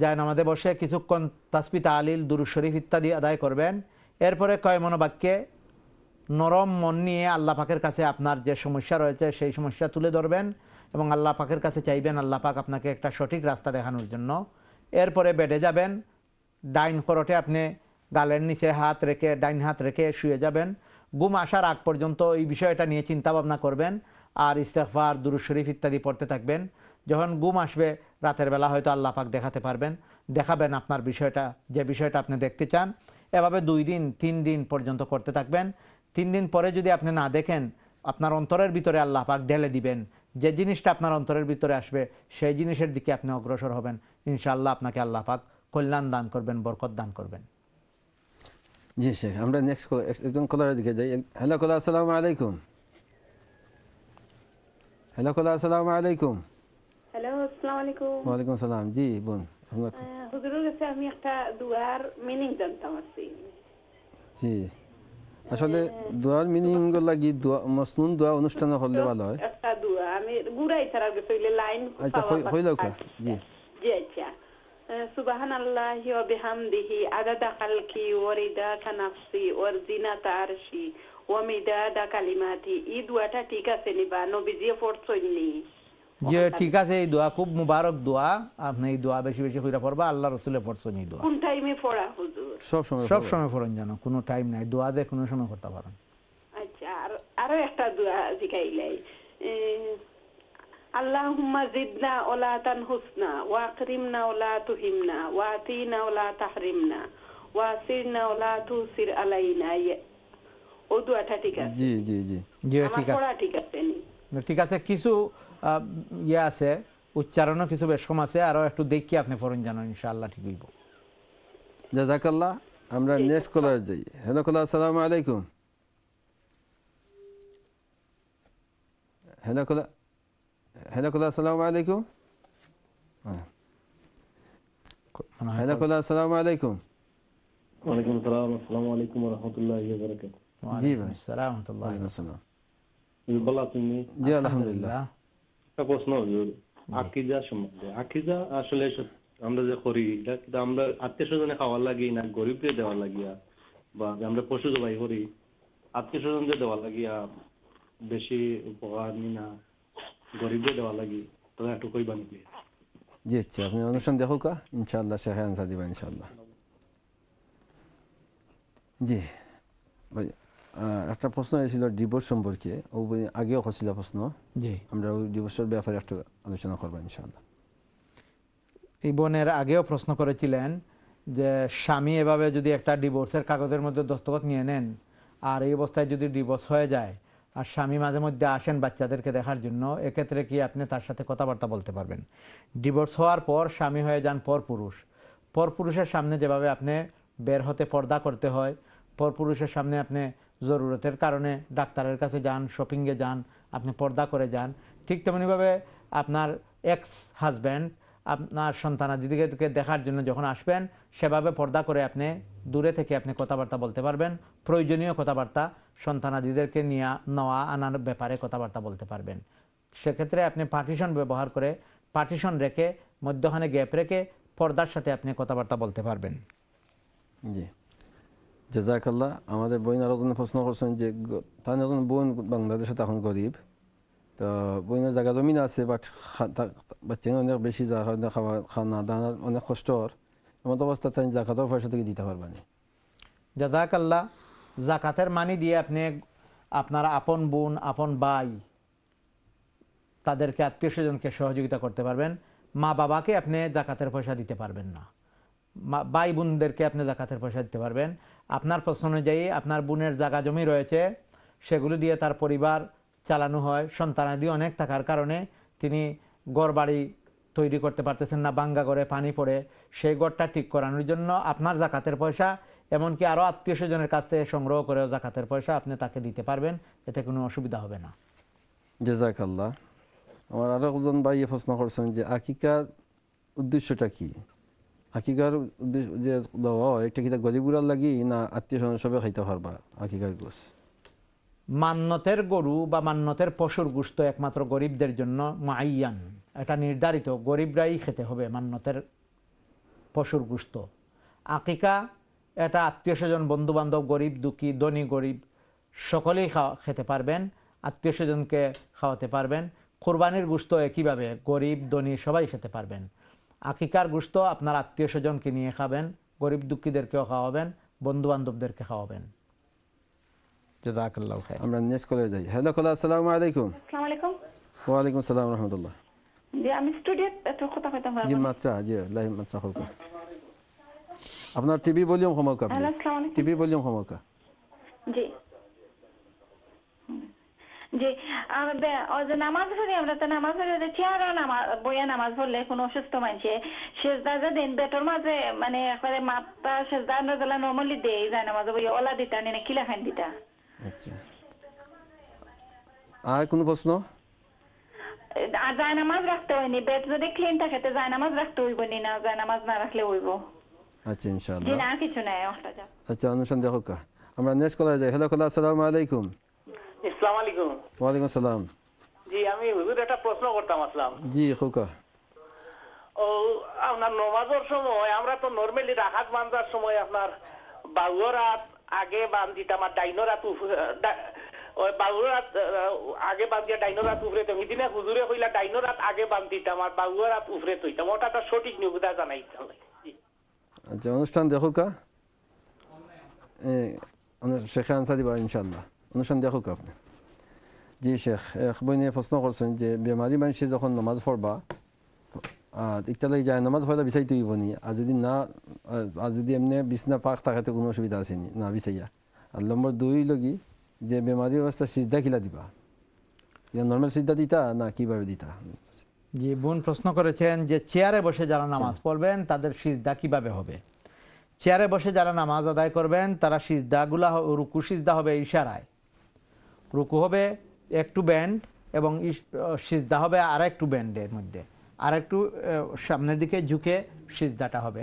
যায় নামাজে বসে কিছুক্ষণ তাসবিহ তাহলিল দুরূদ শরীফ ইত্যাদি আদায় করবেন। এরপরে কয়মন বাক্যে নরম মন নিয়ে আল্লাহ পাকের কাছে আপনার যে সমস্যা রয়েছে সেই সমস্যা তুলে ধরবেন এবং আল্লাহ পাকের কাছে চাইবেন আল্লাহ পাক আপনাকে একটা সঠিক রাস্তা দেখানোর জন্য। এরপরে বেডে যাবেন, ডাইন করটে আপনি গালের নিচে হাত রেখে ডাইন হাত রেখে শুয়ে যাবেন। ঘুম আসার আগ পর্যন্ত এই বিষয়টা নিয়ে চিন্তা ভাবনা করবেন আর ইস্তেগফার দুরূদ শরীফ ইত্যাদি পড়তে থাকবেন। যখন ঘুম আসবে রাতের বেলা হয়তো আল্লাহ পাক দেখাতে পারবেন, দেখাবেন আপনার বিষয়টা যে বিষয়টা আপনি দেখতে চান। এভাবে দুই দিন তিন দিন পর্যন্ত করতে থাকবেন। তিন দিন পরে যদি আপনি না দেখেন আপনার অন্তরের ভিতরে আল্লাহ পাক ঢেলে দিবেন, যে জিনিসটা আপনার অন্তরের ভিতরে আসবে সেই জিনিসের দিকে আপনি অগ্রসর হবেন, ইনশাআল্লাহ আপনাকে আল্লাহ পাক কল্যাণ দান করবেন, বরকত দান করবেন। জি শেখ, আমরা নেক্সট একজন কলারের দিকে যাই। হ্যালো কলার, আসসালামু আলাইকুম। হ্যালো কলার, আসসালামু আলাইকুম। হ্যালো, আসসালামু আলাইকুম। ওয়ালাইকুম আসসালাম। জি বোন, হুজুরের কাছে আমি একটা দুয়ার মিনিং জানতাম আছি। জি আসলে দোয়ার মিনিং লাগি দোয়া মসনুন দোয়া অনুষ্ঠান হলে ভালো হয়। একটা দোয়া আমি গুড়াই ছাড়া কইলে লাইন আচ্ছা হইলো কা? জি জি আচ্ছা। সুবহানাল্লাহি ওয়া বিহামদিহি আদাদা খালকি ওয়া রিদা নাফসি ওয়া জিনাতা আরশি ওয়া মিদাদা কালিমাতি, এই দোয়াটা ঠিক আছে নি বা নবীজি পড়ছইনি? জি ঠিক আছে, এই দোয়া খুব মুবারক দোয়া, আপনি এই দোয়া বেশি বেশি কইরা পড়বা। আল্লাহর রাসূলে পড়ছইনি দোয়া? কোন টাইমে পড়া হুজুর? সব সময় সব সময় পড়ন, জানো কোনো টাইম নাই, দোয়া দে কোনো সময় করতে পারেন। আচ্ছা, আর আরো একটা দোয়া জিকাইলাই আল্লাহুম্মা জিদনা ওয়ালা তানহুসনা ওয়া আকরিমনা ওয়ালা তুহিমনা ওয়া আতিনা ওয়ালা তাহরিমনা ওয়া সিরনা ওয়ালা তুসির আলাইনা, ও দোয়াটা ঠিক আছে? জি জি জি জি ঠিক আছে, ঠিক আছে নি ঠিক আছে। কিছু ইয়ে আছে উচ্চারণও কিছু বেশ কম আছে, আরও একটু দেখি আপনি ফরন জানো ইনশাআল্লাহ ঠিক হইব। জাযাকাল্লাহ। আমরা নেক্সট কলার যাই। হ্যালো কলার, আসসালামু আলাইকুম। হ্যালো কলার, হ্যালো কলার, আসসালামু আলাইকুম। হ্যালো কলার, আসসালামু আলাইকুম। ওয়ালাইকুম আসসালাম। আসসালামু আলাইকুম ওয়া রাহমাতুল্লাহি ওয়া বারাকাতুহু। জি ভাই সালাম আল্লাহ আলাইকুম। জি বলা তুমি? জি আলহামদুলিল্লাহ। প্রশ্ন হুজুর আকিদা সম্বন্ধে। আকিদা আসলে আমরা যে করি এটা কিন্তু আমরা আত্মীয় স্বজনে খাওয়ার লাগি না গরিবকে দেওয়া লাগিয়া বা আমরা পশু জবাই করি আত্মীয় স্বজনকে দেওয়া লাগিয়া বেশি উপকার নি না গরিবকে দেওয়া লাগি, তোরা একটু কইবা নাকি? জি আচ্ছা, আপনি অনুষ্ঠান দেখো কা ইনশাআল্লাহ সে হ্যাঁ আনসার দিবা ইনশাআল্লাহ। জি ভাই একটা প্রশ্ন হয়েছিল ডিভোর্স সম্পর্কে, ও আগেও হয়েছিল প্রশ্ন। জি আমরা ওই ডিভোর্সের ব্যাপারে একটু আলোচনা করবো ইনশাআল্লাহ। এই বোনের আগেও প্রশ্ন করেছিলেন যে স্বামী এভাবে যদি একটা ডিভোর্সের কাগজের মধ্যে দস্তখত নিয়ে নেন আর এই অবস্থায় যদি ডিভোর্স হয়ে যায় আর স্বামী মাঝে মধ্যে আসেন বাচ্চাদেরকে দেখার জন্য, এক্ষেত্রে কি আপনি তার সাথে কথাবার্তা বলতে পারবেন? ডিভোর্স হওয়ার পর স্বামী হয়ে যান পরপুরুষ, পরপুরুষের সামনে যেভাবে আপনি বের হতে পর্দা করতে হয়, পরপুরুষের সামনে আপনি জরুরতের কারণে ডাক্তারের কাছে যান, শপিংয়ে যান, আপনি পর্দা করে যান, ঠিক তেমনিভাবে আপনার এক্স হাজব্যান্ড আপনার সন্তানাদিদিকে দেখার জন্য যখন আসবেন সেভাবে পর্দা করে আপনি দূরে থেকে আপনি কথাবার্তা বলতে পারবেন, প্রয়োজনীয় কথাবার্তা। সন্তানাদিদেরকে নিয়ে নেওয়া আনার ব্যাপারে কথাবার্তা বলতে পারবেন। সেক্ষেত্রে আপনি পার্টিশন ব্যবহার করে পার্টিশন রেখে মধ্যখানে গ্যাপ রেখে পর্দার সাথে আপনি কথাবার্তা বলতে পারবেন। জি জাযাকাল্লাহ। আমাদের বইন আরও প্রশ্ন করছেন যে তার একজন বোন বাংলাদেশে তখন গরিব, তো বইনের জায়গা জমিন আছে বাট বাচ্চা অনেক বেশি খাওয়া খাওয়া দাওয়ার অনেক কষ্টর এমন অবস্থা তাই জাকাতের পয়সা থেকে দিতে পারবেন। জাযাকাল্লাহ। জাকাতের মানি দিয়ে আপনি আপনার আপন বোন আপন ভাই তাদেরকে আত্মীয় স্বজনকে সহযোগিতা করতে পারবেন। মা বাবাকে আপনি জাকাতের পয়সা দিতে পারবেন না, ভাই বোনদেরকে আপনি জাকাতের পয়সা দিতে পারবেন। আপনার প্রশ্ন অনুযায়ী আপনার বোনের জায়গা জমি রয়েছে, সেগুলো দিয়ে তার পরিবার চালানো হয়, সন্তানাদি অনেক থাকার কারণে তিনি ঘর বাড়ি তৈরি করতে পারতেছেন না, ভাঙ্গা ঘরে পানি পড়ে, সেই ঘরটা ঠিক করানোর জন্য আপনার জাকাতের পয়সা এমনকি আরও আত্মীয় স্বজনের কাছ থেকে সংগ্রহ করেও জাকাতের পয়সা আপনি তাকে দিতে পারবেন, এতে কোনো অসুবিধা হবে না। জাযাকাল্লাহ। আমার আরও একজন ভাই প্রশ্ন করছেন যে আকিকার উদ্দেশ্যটা কী? আকিকার উদ্দেশ্য যে দেওয়া হয় এটা কি তা গরিবগুলার লাগি না আত্মীয় স্বজন সবাই খাইতে পারবা? আকিকার গোস মান্নতের গরু বা মান্নতের পশুর গোস্ত একমাত্র গরিবদের জন্য মুআয়্যান, এটা নির্ধারিত, গরিবরাই খেতে হবে মান্নতের পশুর গোস্ত। আকিকা এটা আত্মীয় স্বজন বন্ধুবান্ধব গরিব দুঃখী ধনী গরিব সকলেই খাওয়া খেতে পারবেন, আত্মীয় স্বজনকে খাওয়াতে পারবেন। কোরবানির গোস্ত একইভাবে গরিব ধনী সবাই খেতে পারবেন। আকিকার গোস্ত আপনার আত্মীয় স্বজনকে নিয়ে খাবেন, গরিব দুঃখীদেরকেও খাওয়াবেন, বন্ধুবান্ধবদেরকে খাওয়াবেন। জাযাকাল্লাহু খাইর। আমরা নেক্সট কলে যাই। হ্যালো কলা, আসসালামু আলাইকুম। আসসালামু আলাইকুম। ওয়া আলাইকুম আসসালাম ওয়া রাহমাতুল্লাহ। জি আমি স্টুডিও এত কথা কইতাম পারবো। জি মাত্রা জি লাইভ মাত্রা হল। আপনার টিভি ভলিউম কমাও কা। আসসালামু আলাইকুম। টিভি ভলিউম কমাও কা। জি জি আমাদের আজ নামাজ পড়ি, আমরা তো নামাজ পড়তে চেয়ার নামাজ বইয়া নামাজ পড়লে কোনো অসুস্থ মানুষে সেজদা যে দেন পেটের মাঝে মানে একবারে মাথা সেজদা নজলা নর্মালি দেয় যায় নামাজ বইয়া ওলা দিতা না কিলা খান দিতা। আচ্ছা আর কোনো প্রশ্ন? আর যায় নামাজ রাখতে হয়নি, পেট যদি ক্লিন থাকে তো যায় নামাজ রাখতে হইব না, যায় নামাজ না রাখলে হইব। আচ্ছা ইনশাআল্লাহ। জি না কিছু নাই ওটা যা। আচ্ছা অনুষ্ঠান দেখো কা। আমরা নেক্সট কলে যাই। হ্যালো কলা, আসসালামু আলাইকুম। আসসালামু আলাইকুম। ওয়া আলাইকুম আসসালাম। জি আমি হুজুর একটা প্রশ্ন করতাম। আসসালাম। জি খোকা। ও আপনার নামাজের সময় আমরা তো নরমালি রাকাত বান্দার সময় আপনার বাউরাত আগে বান্দিটা আমার ডাইনোরাত ওই বাউরাত আগে বান্দিয়া ডাইনোরাত উপরে তো মিদিনা হুজুরে কইলা ডাইনোরাত আগে বান্দিটা আমার বাউরাত উপরে তইতাম, ওটা তো সঠিক নিউদা জানাই তাহলে। আচ্ছা অনুষ্ঠান দেখো কা। এ আমরা শেখ আনসারি বা ইনশাআল্লাহ। অনুষ্ঠান দেখো কা আপনি। জি শেখ এক বইনে প্রশ্ন করছেন যে বেমারি মানুষে যখন নামাজ পড়বা আর ইকতালাই যায় নামাজ পড়া বিষয় তুই বনি, আর যদি না আর যদি এমনি বিছনা পাক থাকাতে কোনো অসুবিধা আসেনি না বিষয়া। আর নম্বর দুই লগি যে বেমারি অবস্থা সিজদা কিলা দিবা, নর্মাল সিজদা দিতা না কিভাবে দিতা? জি বোন প্রশ্ন করেছেন যে চেয়ারে বসে যারা নামাজ পড়বেন তাদের সিজদা কিভাবে হবে? চেয়ারে বসে যারা নামাজ আদায় করবেন তারা সিজদাগুলা রুকু সিজদা হবে ইশারায়, রুকু হবে একটু ব্যান্ড এবং সিজদা হবে আর একটু ব্যান্ডের মধ্যে, আর একটু সামনের দিকে ঝুঁকে সিজদাটা হবে।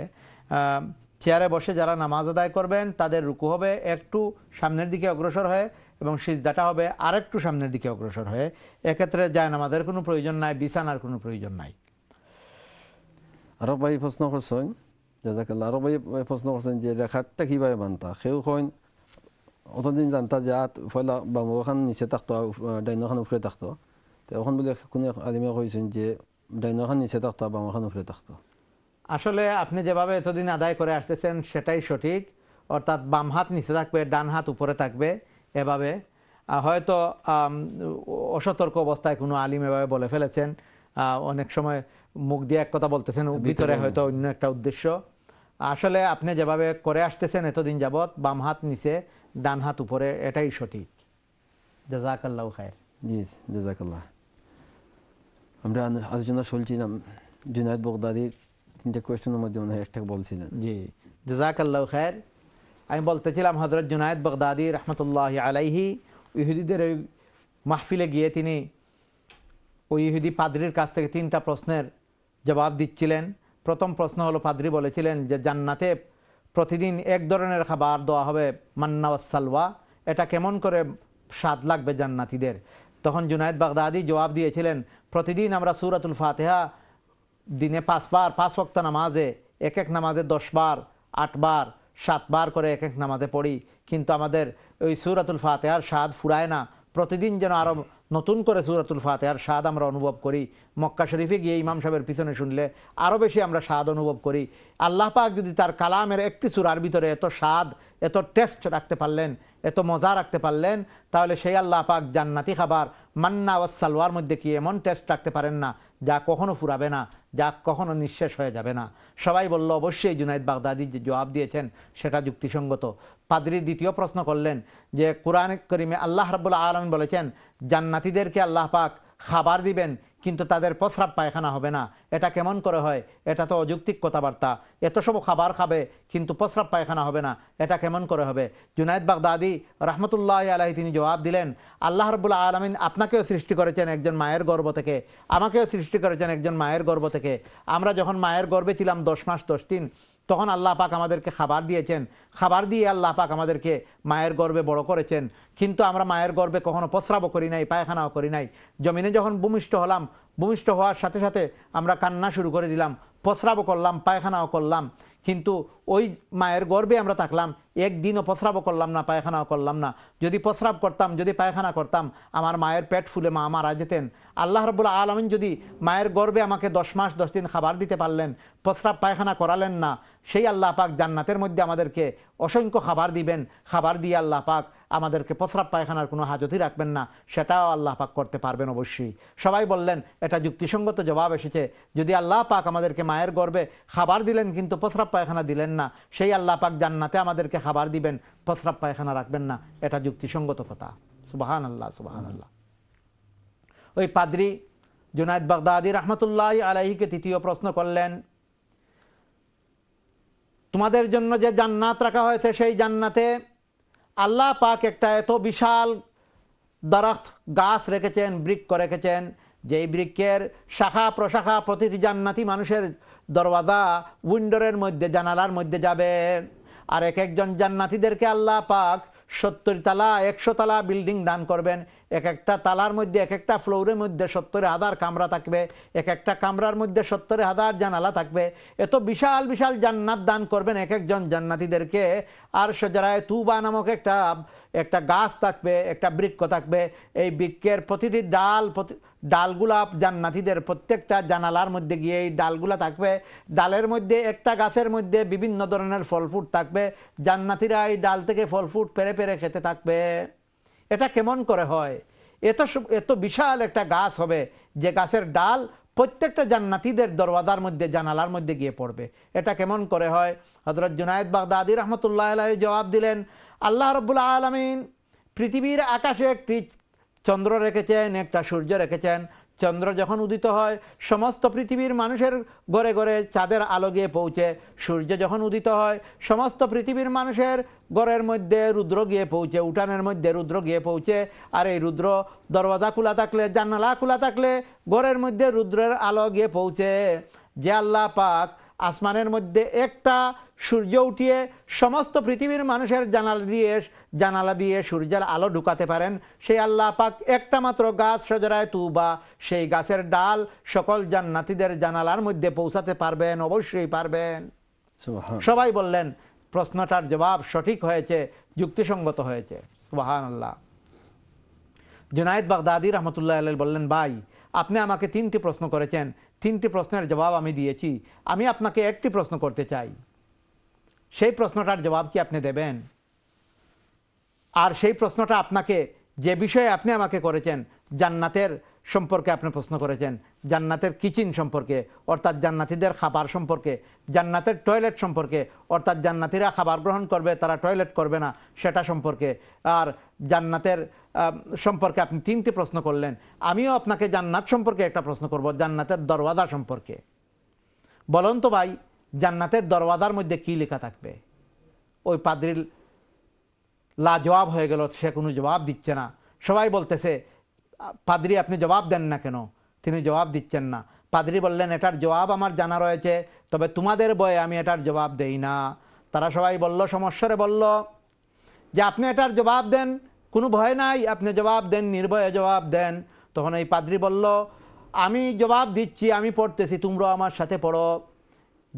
চেয়ারে বসে যারা নামাজ আদায় করবেন তাদের রুকু হবে একটু সামনের দিকে অগ্রসর হয়ে এবং সিজদাটা হবে আর একটু সামনের দিকে অগ্রসর হয়ে, এক্ষেত্রে যায় নামাজের কোনো প্রয়োজন নাই, বিছানার কোনো প্রয়োজন নাই। আরও ভাই প্রশ্ন করছেন জাযাকাল্লাহ। আরও ভাই প্রশ্ন করছেন যে রেখাটা কীভাবে বানতা সেও হয় অতদিন জানতা যে আত ফলা বামুখান নিচে থাকতো ডাইনোখান উফরে থাকতো, তো এখন বলে কোনো আলিমা কইছেন যে ডাইনোখান নিচে থাকতো বামুখান উফরে থাকতো। আসলে আপনি যেভাবে এতদিন আদায় করে আসতেছেন সেটাই সঠিক, অর্থাৎ বাম হাত নিচে থাকবে ডান হাত উপরে থাকবে, এভাবে হয়তো অসতর্ক অবস্থায় কোনো আলিম এভাবে বলে ফেলেছেন, অনেক সময় মুখ দিয়ে এক কথা বলতেছেন ভিতরে হয়তো অন্য একটা উদ্দেশ্য। আসলে আপনি যেভাবে করে আসতেছেন এতদিন যাবৎ বাম হাত নিচে ডান হাত উপরে এটাই সঠিক। জাযাকাল্লাহু খাইর। জি জাযাকাল্লাহ। আমরা আলোচনা শুনছিলাম জুনায়েদ বাগদাদির তিনটা কোয়েশ্চেনের মধ্যে মনে হয় একটা বলছিলেন। জি জাযাকাল্লাহু খাইর। আমি বলতেছিলাম হযরত জুনায়েদ বাগদাদি রাহমাতুল্লাহি আলাইহি ইহুদিদের ওই মাহফিলে গিয়ে তিনি ওই ইহুদি পাদ্রির কাছ থেকে তিনটা প্রশ্নের জবাব দিচ্ছিলেন। প্রথম প্রশ্ন হলো পাদ্রি বলেছিলেন যে জান্নাতে প্রতিদিন এক ধরনের খাবার দেওয়া হবে মান্না ওয়াস সালওয়া, এটা কেমন করে স্বাদ লাগবে জান্নাতীদের। তখন জুনায়েদ বাগদাদি জবাব দিয়েছিলেন, প্রতিদিন আমরা সূরাতুল ফাতিহা দিনে পাঁচবার পাঁচ ওয়াক্ত নামাজে এক এক নামাজে দশবার আটবার সাতবার করে এক এক নামাজে পড়ি, কিন্তু আমাদের ওই সূরাতুল ফাতিহার স্বাদ ফুরায় না। প্রতিদিন যেন আরও নতুন করে সূরাতুল ফাতিহার স্বাদ আমরা অনুভব করি। মক্কা শরীফে গিয়ে ইমাম সাহেবের পিছনে শুনলে আরও বেশি আমরা স্বাদ অনুভব করি। আল্লাহ পাক যদি তার কালামের একটি সূরার ভিতরে এত স্বাদ এত টেস্ট রাখতে পারলেন, এত মজা রাখতে পারলেন, তাহলে সেই আল্লাহ পাক জান্নাতি খাবার মান্না ওয়াস সালওয়ার মধ্যে কি এমন টেস্ট রাখতে পারেন না যা কখনো ফুরাবে না, যা কখনো নিঃশেষ হয়ে যাবে না। সবাই বলল অবশ্যই জুনায়েদ বাগদাদি যে জবাব দিয়েছেন সেটা যুক্তিসঙ্গত। পাদ্রী দ্বিতীয় প্রশ্ন করলেন যে কুরআন করিমে আল্লাহ রাব্বুল আলামিন বলেছেন জান্নাতীদেরকে আল্লাহ পাক খাবার দিবেন কিন্তু তাদের প্রস্রাব পায়খানা হবে না, এটা কেমন করে হয়? এটা তো অযৌক্তিক কথাবার্তা। এত সব খাবার খাবে কিন্তু প্রস্রাব পায়খানা হবে না, এটা কেমন করে হবে? জুনায়েদ বাগদাদি রহমতুল্লাহ আলাইহি তিনি জবাব দিলেন, আল্লাহ রাব্বুল আলামিন আপনাকেও সৃষ্টি করেছেন একজন মায়ের গর্ভ থেকে, আমাকেও সৃষ্টি করেছেন একজন মায়ের গর্ভ থেকে। আমরা যখন মায়ের গর্ভে ছিলাম দশ মাস দশ দিন তখন আল্লাহ পাক আমাদেরকে খাবার দিয়েছেন, খাবার দিয়ে আল্লাহ পাক আমাদেরকে মায়ের গর্ভে বড় করেছেন, কিন্তু আমরা মায়ের গর্ভে কখনো প্রস্রাবও করি নাই, পায়খানাও করি নাই। জমিনে যখন ভূমিষ্ঠ হলাম, ভূমিষ্ঠ হওয়ার সাথে সাথে আমরা কান্না শুরু করে দিলাম, প্রস্রাবও করলাম, পায়খানাও করলাম, কিন্তু ওই মায়ের গর্ভে আমরা থাকলাম, একদিনও প্রস্রাবও করলাম না, পায়খানাও করলাম না। যদি প্রস্রাব করতাম, যদি পায়খানা করতাম, আমার মায়ের পেট ফুলে মা মারা যেতেন। আল্লাহ রাব্বুল আলামিন যদি মায়ের গর্ভে আমাকে দশ মাস দশ দিন খাবার দিতে পারলেন, প্রস্রাব পায়খানা করালেন না, সেই আল্লাহ পাক জান্নাতের মধ্যে আমাদেরকে অসংখ্য খাবার দিবেন, খাবার দিয়ে আল্লাহ পাক আমাদেরকে প্রস্রাব পায়খানার কোনো হাজতই রাখবেন না, সেটাও আল্লাহ পাক করতে পারবেন অবশ্যই। সবাই বললেন এটা যুক্তিসঙ্গত জবাব এসেছে। যদি আল্লাহ পাক আমাদেরকে মায়ের গর্ভে খাবার দিলেন কিন্তু প্রস্রাব পায়খানা দিলেন না, সেই আল্লাহ পাক জান্নাতে আমাদেরকে খাবার দিবেন, প্রস্রাব পায়খানা রাখবেন না, এটা যুক্তিসঙ্গত কথা। সুবহানাল্লাহ, সুবহানাল্লাহ। ওই পাদ্রী জুনায়েদ বাগদাদি রহমতুল্লাহ আলাইহিকে তৃতীয় প্রশ্ন করলেন, তোমাদের জন্য যে জান্নাত রাখা হয়েছে সেই জান্নাতে আল্লাহ পাক একটা এত বিশাল দরখত গাছ রেখেছেন, বৃক্ষ রেখেছেন, যেই বৃক্ষের শাখা প্রশাখা প্রতিটি জান্নাতি মানুষের দরওয়াজা উইন্ডোরের মধ্যে জানালার মধ্যে যাবে। আর এক একজন জান্নাতিদেরকে আল্লাহ পাক সত্তর তালা একশো তালা বিল্ডিং দান করবেন। এক একটা তালার মধ্যে এক একটা ফ্লোরের মধ্যে সত্তর হাজার কামরা থাকবে, এক একটা কামরার মধ্যে সত্তর হাজার জানালা থাকবে। এত বিশাল বিশাল জান্নাত দান করবেন এক একজন জান্নাতীদেরকে। আর শজারায়ে তুবা নামক একটা একটা গাছ থাকবে, একটা বৃক্ষ থাকবে। এই বৃক্ষের প্রতিটি ডাল ডালগুলা জান্নাতীদের প্রত্যেকটা জানালার মধ্যে গিয়ে এই ডালগুলা থাকবে। ডালের মধ্যে একটা গাছের মধ্যে বিভিন্ন ধরনের ফল ফুট থাকবে, জান্নাতীরা এই ডাল থেকে ফল ফুট পেরে পেরে খেতে থাকবে। এটা কেমন করে হয়? এত এত বিশাল একটা গাছ হবে যে গাছের ডাল প্রত্যেকটা জান্নাতীদের দরওয়াজার মধ্যে জানালার মধ্যে গিয়ে পড়বে, এটা কেমন করে হয়? হযরত জুনায়েদ বাগদাদি রাহমাতুল্লাহ আলাইহি জবাব দিলেন, আল্লাহ রাব্বুল আলামিন পৃথিবীর আকাশে একটি চন্দ্র রেখেছেন, একটা সূর্য রেখেছেন। চন্দ্র যখন উদিত হয় সমস্ত পৃথিবীর মানুষের ঘরে ঘরে চাঁদের আলো গিয়ে পৌঁছে, সূর্য যখন উদিত হয় সমস্ত পৃথিবীর মানুষের ঘরের মধ্যে রুদ্র গিয়ে পৌঁছে, উঠানের মধ্যে রুদ্র গিয়ে পৌঁছে। আর এই রুদ্র দরওয়াজা খোলা থাকলে, জানালা খোলা থাকলে ঘরের মধ্যে রুদ্রের আলো গিয়ে পৌঁছে। যে আল্লাহ পাক আসমানের মধ্যে একটা সূর্য উঠিয়ে সমস্ত পৃথিবীর মানুষের জানালা দিয়ে জানালা দিয়ে সূর্যের আলো ঢুকাতে পারেন, সেই আল্লাহ পাক একটা মাত্র গাছ শজারায়ে তুবা, সেই গাছের ডাল সকল জান্নাতীদের জানালার মধ্যে পৌঁছাতে পারবেন, অবশ্যই পারবেন। সবাই বললেন প্রশ্নটার জবাব সঠিক হয়েছে, যুক্তিসঙ্গত হয়েছে। সুবহানাল্লাহ। জুনায়েদ বাগদাদি রহমতুল্লাহ আলাইহি বললেন, ভাই আপনি আমাকে তিনটি প্রশ্ন করেছেন, তিনটি প্রশ্নের জবাব আমি দিয়েছি, আমি আপনাকে একটি প্রশ্ন করতে চাই, সেই প্রশ্নটার জবাব কি আপনি দেবেন? আর সেই প্রশ্নটা আপনাকে যে বিষয়ে আপনি আমাকে করেছেন, জান্নাতের সম্পর্কে আপনি প্রশ্ন করেছেন, জান্নাতের কিচেন সম্পর্কে অর্থাৎ জান্নাতীদের খাবার সম্পর্কে, জান্নাতের টয়লেট সম্পর্কে অর্থাৎ জান্নাতীরা খাবার গ্রহণ করবে, তারা টয়লেট করবে না, সেটা সম্পর্কে, আর জান্নাতের সম্পর্কে আপনি তিনটি প্রশ্ন করলেন। আমিও আপনাকে জান্নাত সম্পর্কে একটা প্রশ্ন করব, জান্নাতের দরওয়াজা সম্পর্কে। বলুন তো ভাই, জান্নাতের দরওয়াজার মধ্যে কী লেখা থাকবে? ওই পাদ্রিল লাজবাব হয়ে গেল, সে কোনো জবাব দিচ্ছে না। সবাই বলতেছে, পাদ্রি আপনি জবাব দেন না কেন? তিনি জবাব দিচ্ছেন না। পাদ্রি বললেন, এটার জবাব আমার জানা রয়েছে, তবে তোমাদের বয়ে আমি এটার জবাব দেই না। তারা সবাই বলল, সমস্যারে বলল, যে আপনি এটার জবাব দেন, কোনো ভয় নাই, আপনি জবাব দেন, নির্ভয়ে জবাব দেন। তখন এই পাদ্রী বলল, আমি জবাব দিচ্ছি, আমি পড়তেছি, তোমরা আমার সাথে পড়ো।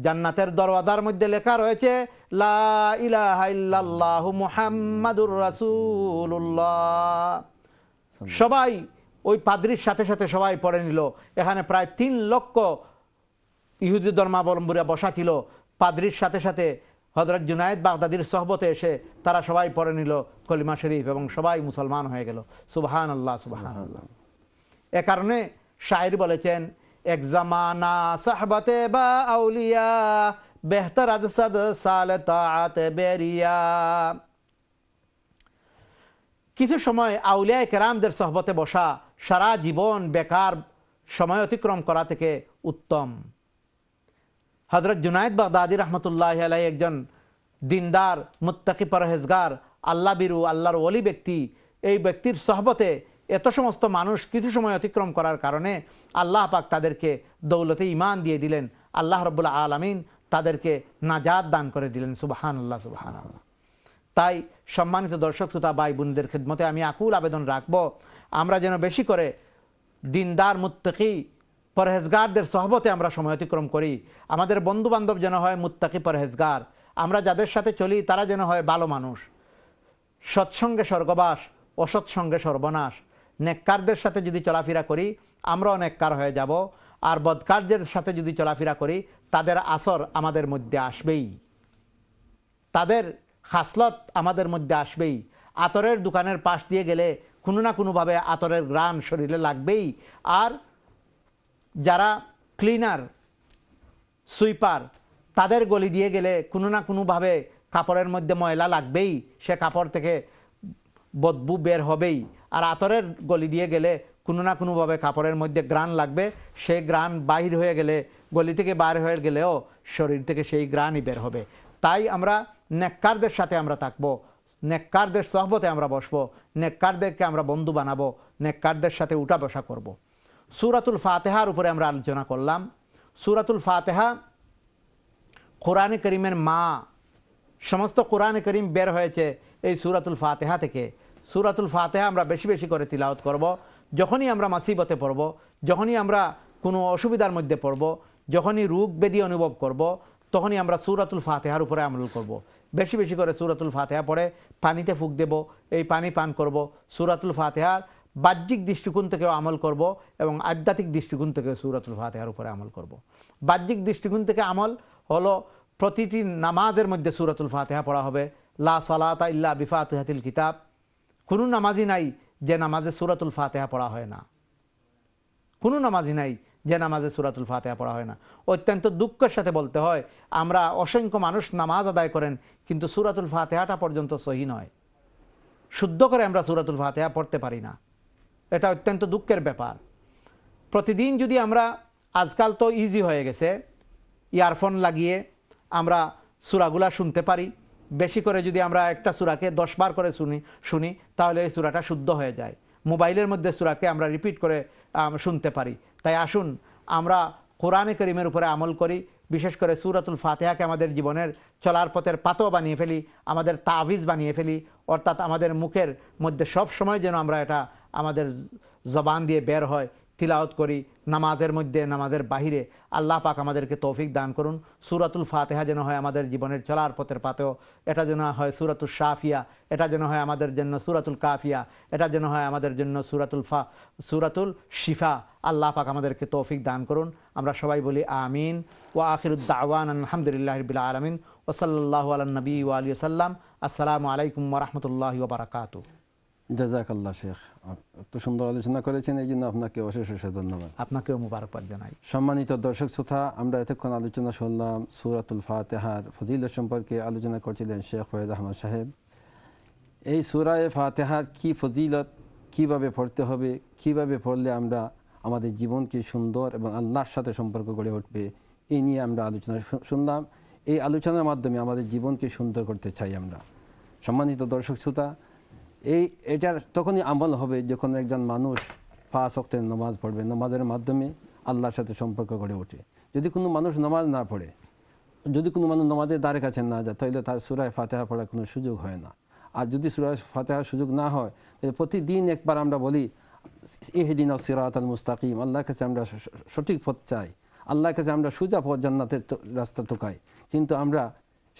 জান্নাতের দরওয়াজার মধ্যে লেখা রয়েছে লা ইলাহা ইল্লাল্লাহ মুহাম্মাদুর রাসূলুল্লাহ। সবাই ওই পাদ্রীর সাথে সাথে সবাই পড়ে নিল। এখানে প্রায় তিন লক্ষ ইহুদি ধর্মাবলম্বীরা বসা ছিল। পাদ্রীর সাথে সাথে হযরত জুনায়েদ বাগদাদির সোহবতে এসে তারা সবাই পড়ে নিল কলিমা শরীফ এবং সবাই মুসলমান হয়ে গেল। সুবহানাল্লাহ, সুবহানাল্লাহ। এ কারণে শায়ের বলেছেন, এক জামানা সাহবতে বা আউলিয়া বেহতর আজ সদ সাল তাআত বেরিয়া। কিছু সময় আউলিয়া কেরামদের সোহবতে বসা সারা জীবন বেকার সময় অতিক্রম করা থেকে উত্তম। হযরত জুনায়েদ বাগদাদি রহমতুল্লাহ আলাইহি একজন দিনদার, মুত্তাকি, পরহেজগার, আল্লাহ বিরু, আল্লাহর ওলি ব্যক্তি। এই ব্যক্তির সোহবতে এত সমস্ত মানুষ কিছু সময় অতিক্রম করার কারণে আল্লাহ পাক তাদেরকে দৌলতে ইমান দিয়ে দিলেন। আল্লাহ রাব্বুল আলামিন তাদেরকে নাজাত দান করে দিলেন। সুবহানাল্লাহ, সুবহানাল্লাহ। তাই সম্মানিত দর্শক শ্রোতা ভাই বোনদের খিদমতে আমি আকুল আবেদন রাখব, আমরা যেন বেশি করে দিনদার, মুত্তাকি, পরহেজগারদের সোহবতে আমরা সময় অতিক্রম করি। আমাদের বন্ধুবান্ধব যেন হয় মুত্তাকি, পরহেজগার। আমরা যাদের সাথে চলি তারা যেন হয় ভালো মানুষ। সৎসঙ্গে স্বর্গবাস, অসৎসঙ্গে সর্বনাশ। নেককারদের সাথে যদি চলাফেরা করি আমরাও নেককার হয়ে যাব, আর বদকারদের সাথে যদি চলাফেরা করি তাদের আসর আমাদের মধ্যে আসবেই, তাদের খাসলত আমাদের মধ্যে আসবেই। আতরের দোকানের পাশ দিয়ে গেলে কোনো না কোনোভাবে আতরের গ্রান শরীরে লাগবেই। আর যারা ক্লিনার, সুইপার, তাদের গলি দিয়ে গেলে কোনো না কোনোভাবে কাপড়ের মধ্যে ময়লা লাগবেই, সে কাপড় থেকে বদবু বের হবেই। আর আতরের গলি দিয়ে গেলে কোনো না কোনোভাবে কাপড়ের মধ্যে গ্রান লাগবে, সেই গ্রান বাহির হয়ে গেলে, গলি থেকে বাইর হয়ে গেলেও শরীর থেকে সেই গ্রানই বের হবে। তাই আমরা নেককারদের সাথে আমরা থাকবো, নেককারদের সোহবতে আমরা বসবো, নেককারদেরকে আমরা বন্ধু বানাবো, নেককারদের সাথে উঠা বসা করবো। সূরাতুল ফাতিহার উপরে আমরা আলোচনা করলাম। সূরাতুল ফাতিহা কোরআনে করিমের মা। সমস্ত কোরআনে করিম বের হয়েছে এই সূরাতুল ফাতিহা থেকে। সূরাতুল ফাতিহা আমরা বেশি বেশি করে তিলাওয়াত করব। যখনই আমরা মুসিবতে পড়ব, যখনই আমরা কোনো অসুবিধার মধ্যে পড়ব, যখনই রোগ ব্যাধি অনুভব করব, তখনই আমরা সূরাতুল ফাতিহার উপরে আমল করব। বেশি বেশি করে সূরাতুল ফাতিহা পড়ে পানিতে ফুঁক দেব, এই পানি পান করব। সূরাতুল ফাতিহার বাহ্যিক দৃষ্টিকোণ থেকেও আমল করব এবং আধ্যাত্মিক দৃষ্টিকোণ থেকে সূরাতুল ফাতিহার উপরে আমল করব। বাহ্যিক দৃষ্টিকোণ থেকে আমল হলো প্রতিটি নামাজের মধ্যে সূরাতুল ফাতিহা পড়া হবে। লা সালাতা ইল্লা বিফাতিহাতিল কিতাব। কোনো নামাজই নাই যে নামাজে সূরাতুল ফাতিহা পড়া হয় না, কোনো নামাজই নাই যে নামাজে সূরাতুল ফাতিহা পড়া হয় না। অত্যন্ত দুঃখের সাথে বলতে হয়, আমরা অসংখ্য মানুষ নামাজ আদায় করেন কিন্তু সূরাতুল ফাতিহাটা পর্যন্ত সহি নয়, শুদ্ধ করে আমরা সূরাতুল ফাতিহা পড়তে পারি না। এটা অত্যন্ত দুঃখের ব্যাপার। প্রতিদিন যদি আমরা, আজকাল তো ইজি হয়ে গেছে, ইয়ারফোন লাগিয়ে আমরা সূরাগুলা শুনতে পারি। বেশি করে যদি আমরা একটা সূরাকে দশ বার করে শুনি শুনি তাহলে এই সূরাটা শুদ্ধ হয়ে যায়। মোবাইলের মধ্যে সূরাকে আমরা রিপিট করে শুনতে পারি। তাই আসুন আমরা কোরআনে করিমের উপরে আমল করি, বিশেষ করে সূরাতুল ফাতিহাকে আমাদের জীবনের চলার পথের পাতোয়া বানিয়ে ফেলি, আমাদের তাবিজ বানিয়ে ফেলি। অর্থাৎ আমাদের মুখের মধ্যে সব সময় যেন আমরা এটা আমাদের জবান দিয়ে বের হয়, তিলাওয়াত করি নামাজের মধ্যে, নামাজের বাহিরে। আল্লাহ পাক আমাদেরকে তৌফিক দান করুন। সূরাতুল ফাতিহা যেন হয় আমাদের জীবনের চলার পথের পাতেও, এটা যেন হয় সূরাতুল শাফিয়া, এটা যেন হয় আমাদের জন্য সূরাতুল কাফিয়া, এটা যেন হয় আমাদের জন্য সূরাতুল ফা সূরাতুল শিফা। আল্লাহ পাক আমাদেরকে তৌফিক দান করুন। আমরা সবাই বলি আমিন। ওয়া আখিরুদ দাওয়ানা আলহামদুলিল্লাহি রাব্বিল আলামিন ওয়া সাল্লাল্লাহু আলা নবী ওয়া আলিহি ওয়া সাল্লাম। আসসালামু আলাইকুম ওয়া রাহমাতুল্লাহি ওয়া বারাকাতুহু। জাজাকাল্লাহ শেখ, এত সুন্দর আলোচনা করেছেন, এই জন্য আপনাকে অশেষ অশেষ ধন্যবাদ। আপনাকেও মোবারকবাদ জানাই। সম্মানিত দর্শক শ্রোতা, আমরা এতক্ষণ আলোচনা শুনলাম সূরাতুল ফাতিহার ফজিলত সম্পর্কে আলোচনা করছিলেন শেখ ওয়াহিদ আহমদ সাহেব। এই সূরায়ে ফাতিহার কি ফজিলত, কিভাবে পড়তে হবে, কিভাবে পড়লে আমরা আমাদের জীবনকে সুন্দর এবং আল্লাহর সাথে সম্পর্ক গড়ে উঠবে, এই নিয়ে আমরা আলোচনা শুনলাম। এই আলোচনার মাধ্যমে আমাদের জীবনকে সুন্দর করতে চাই আমরা। সম্মানিত দর্শক শ্রোতা, এই এটার তখনই আমল হবে যখন একজন মানুষ পাঁচ ওয়াক্তের নামাজ পড়বে, নামাজের মাধ্যমে আল্লাহর সাথে সম্পর্ক গড়ে ওঠে। যদি কোনো মানুষ নামাজ না পড়ে, যদি কোনো মানুষ নামাজের দ্বারে কাছে না যায়, তাহলে তার সূরায়ে ফাতিহা পড়ার কোনো সুযোগ হয় না। আর যদি সূরা ফাতিহা সুযোগ না হয় তাহলে প্রতিদিন একবার আমরা বলি ইহদিনাস সিরাতাল মুস্তাকিম, আল্লাহর কাছে আমরা সঠিক পথ চাই, আল্লাহর কাছে আমরা সোজা পথ জান্নাতের রাস্তা তাকাই, কিন্তু আমরা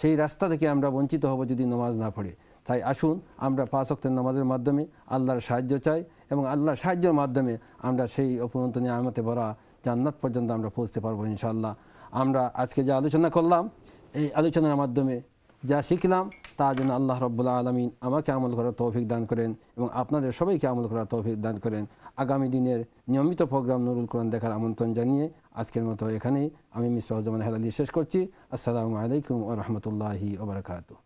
সেই রাস্তা থেকে আমরা বঞ্চিত হব যদি নামাজ না পড়ে। তাই আসুন আমরা পাঁচ ওয়াক্তের নামাজের মাধ্যমে আল্লাহর সাহায্য চাই এবং আল্লাহর সাহায্যের মাধ্যমে আমরা সেই অফুরন্ত নিয়ামতে ভরা জান্নাত পর্যন্ত আমরা পৌঁছতে পারবো ইনশাআল্লাহ। আমরা আজকে যা আলোচনা করলাম এই আলোচনার মাধ্যমে যা শিখলাম তার জন্য আল্লাহ রব্বুল আলামিন আমাকে আমল করার তৌফিক দান করেন এবং আপনাদের সবাইকে আমল করার তৌফিক দান করেন। আগামী দিনের নিয়মিত প্রোগ্রাম নুরুল কোরআন দেখার আমন্ত্রণ জানিয়ে আজকের মতো এখানেই আমি মিসবাহুজ্জামান হেলালি শেষ করছি। আসসালামু আলাইকুম ওয়া রাহমাতুল্লাহি ওয়া বারাকাতুহু।